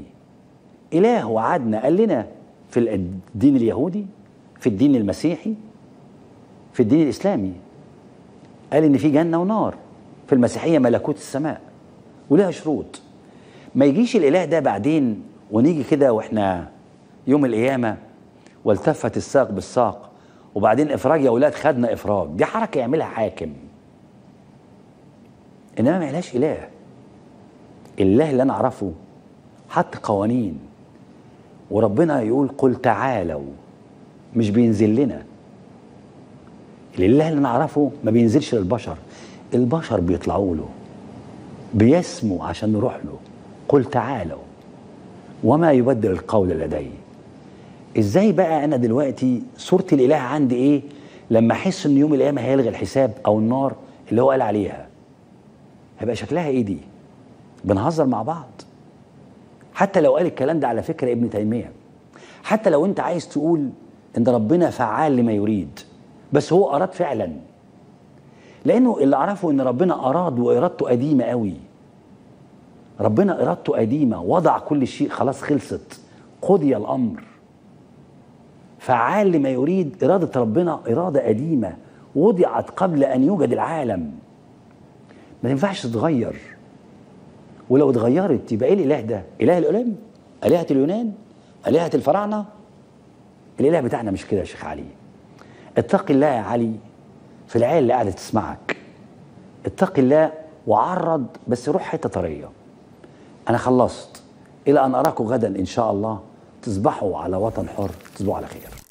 اله وعدنا قال لنا في الدين اليهودي، في الدين المسيحي، في الدين الاسلامي، قال ان في جنه ونار، في المسيحيه ملكوت السماء ولها شروط. ما يجيش الاله ده بعدين ونيجي كده واحنا يوم القيامه والتفت الساق بالساق وبعدين افراج يا اولاد خدنا افراج. دي حركه يعملها حاكم، انما ما يعملهاش اله. الاله اللي انا اعرفه حط قوانين، وربنا يقول قل تعالوا مش بينزل لنا. الاله اللي انا اعرفه ما بينزلش للبشر، البشر بيطلعوا له بيسموا عشان نروح له. قل تعالوا وما يبدل القول لدي. ازاي بقى انا دلوقتي صورة الاله عندي ايه لما احس ان يوم القيامه هيلغي الحساب او النار اللي هو قال عليها؟ هيبقى شكلها ايه دي؟ بنهزر مع بعض. حتى لو قال الكلام ده على فكره ابن تيميه، حتى لو انت عايز تقول ان ربنا فعال لما يريد، بس هو اراد فعلا، لانه اللي اعرفه ان ربنا اراد وارادته قديمه قوي. ربنا ارادته قديمه، وضع كل شيء خلاص، خلصت، قضي الامر. فعال لما يريد، إرادة ربنا إرادة قديمة وضعت قبل أن يوجد العالم، ما ينفعش تتغير، ولو اتغيرت يبقى إيه الإله ده؟ إله الأولمب؟ آلهة اليونان؟ آلهة الفراعنة؟ الإله بتاعنا مش كده يا شيخ علي. اتقي الله يا علي في العيال اللي قاعدة تسمعك، اتقي الله وعرض بس روح حتة طرية. أنا خلصت، إلى أن أراكم غدا إن شاء الله، تصبحوا على وطن حر، تصبحوا على خير.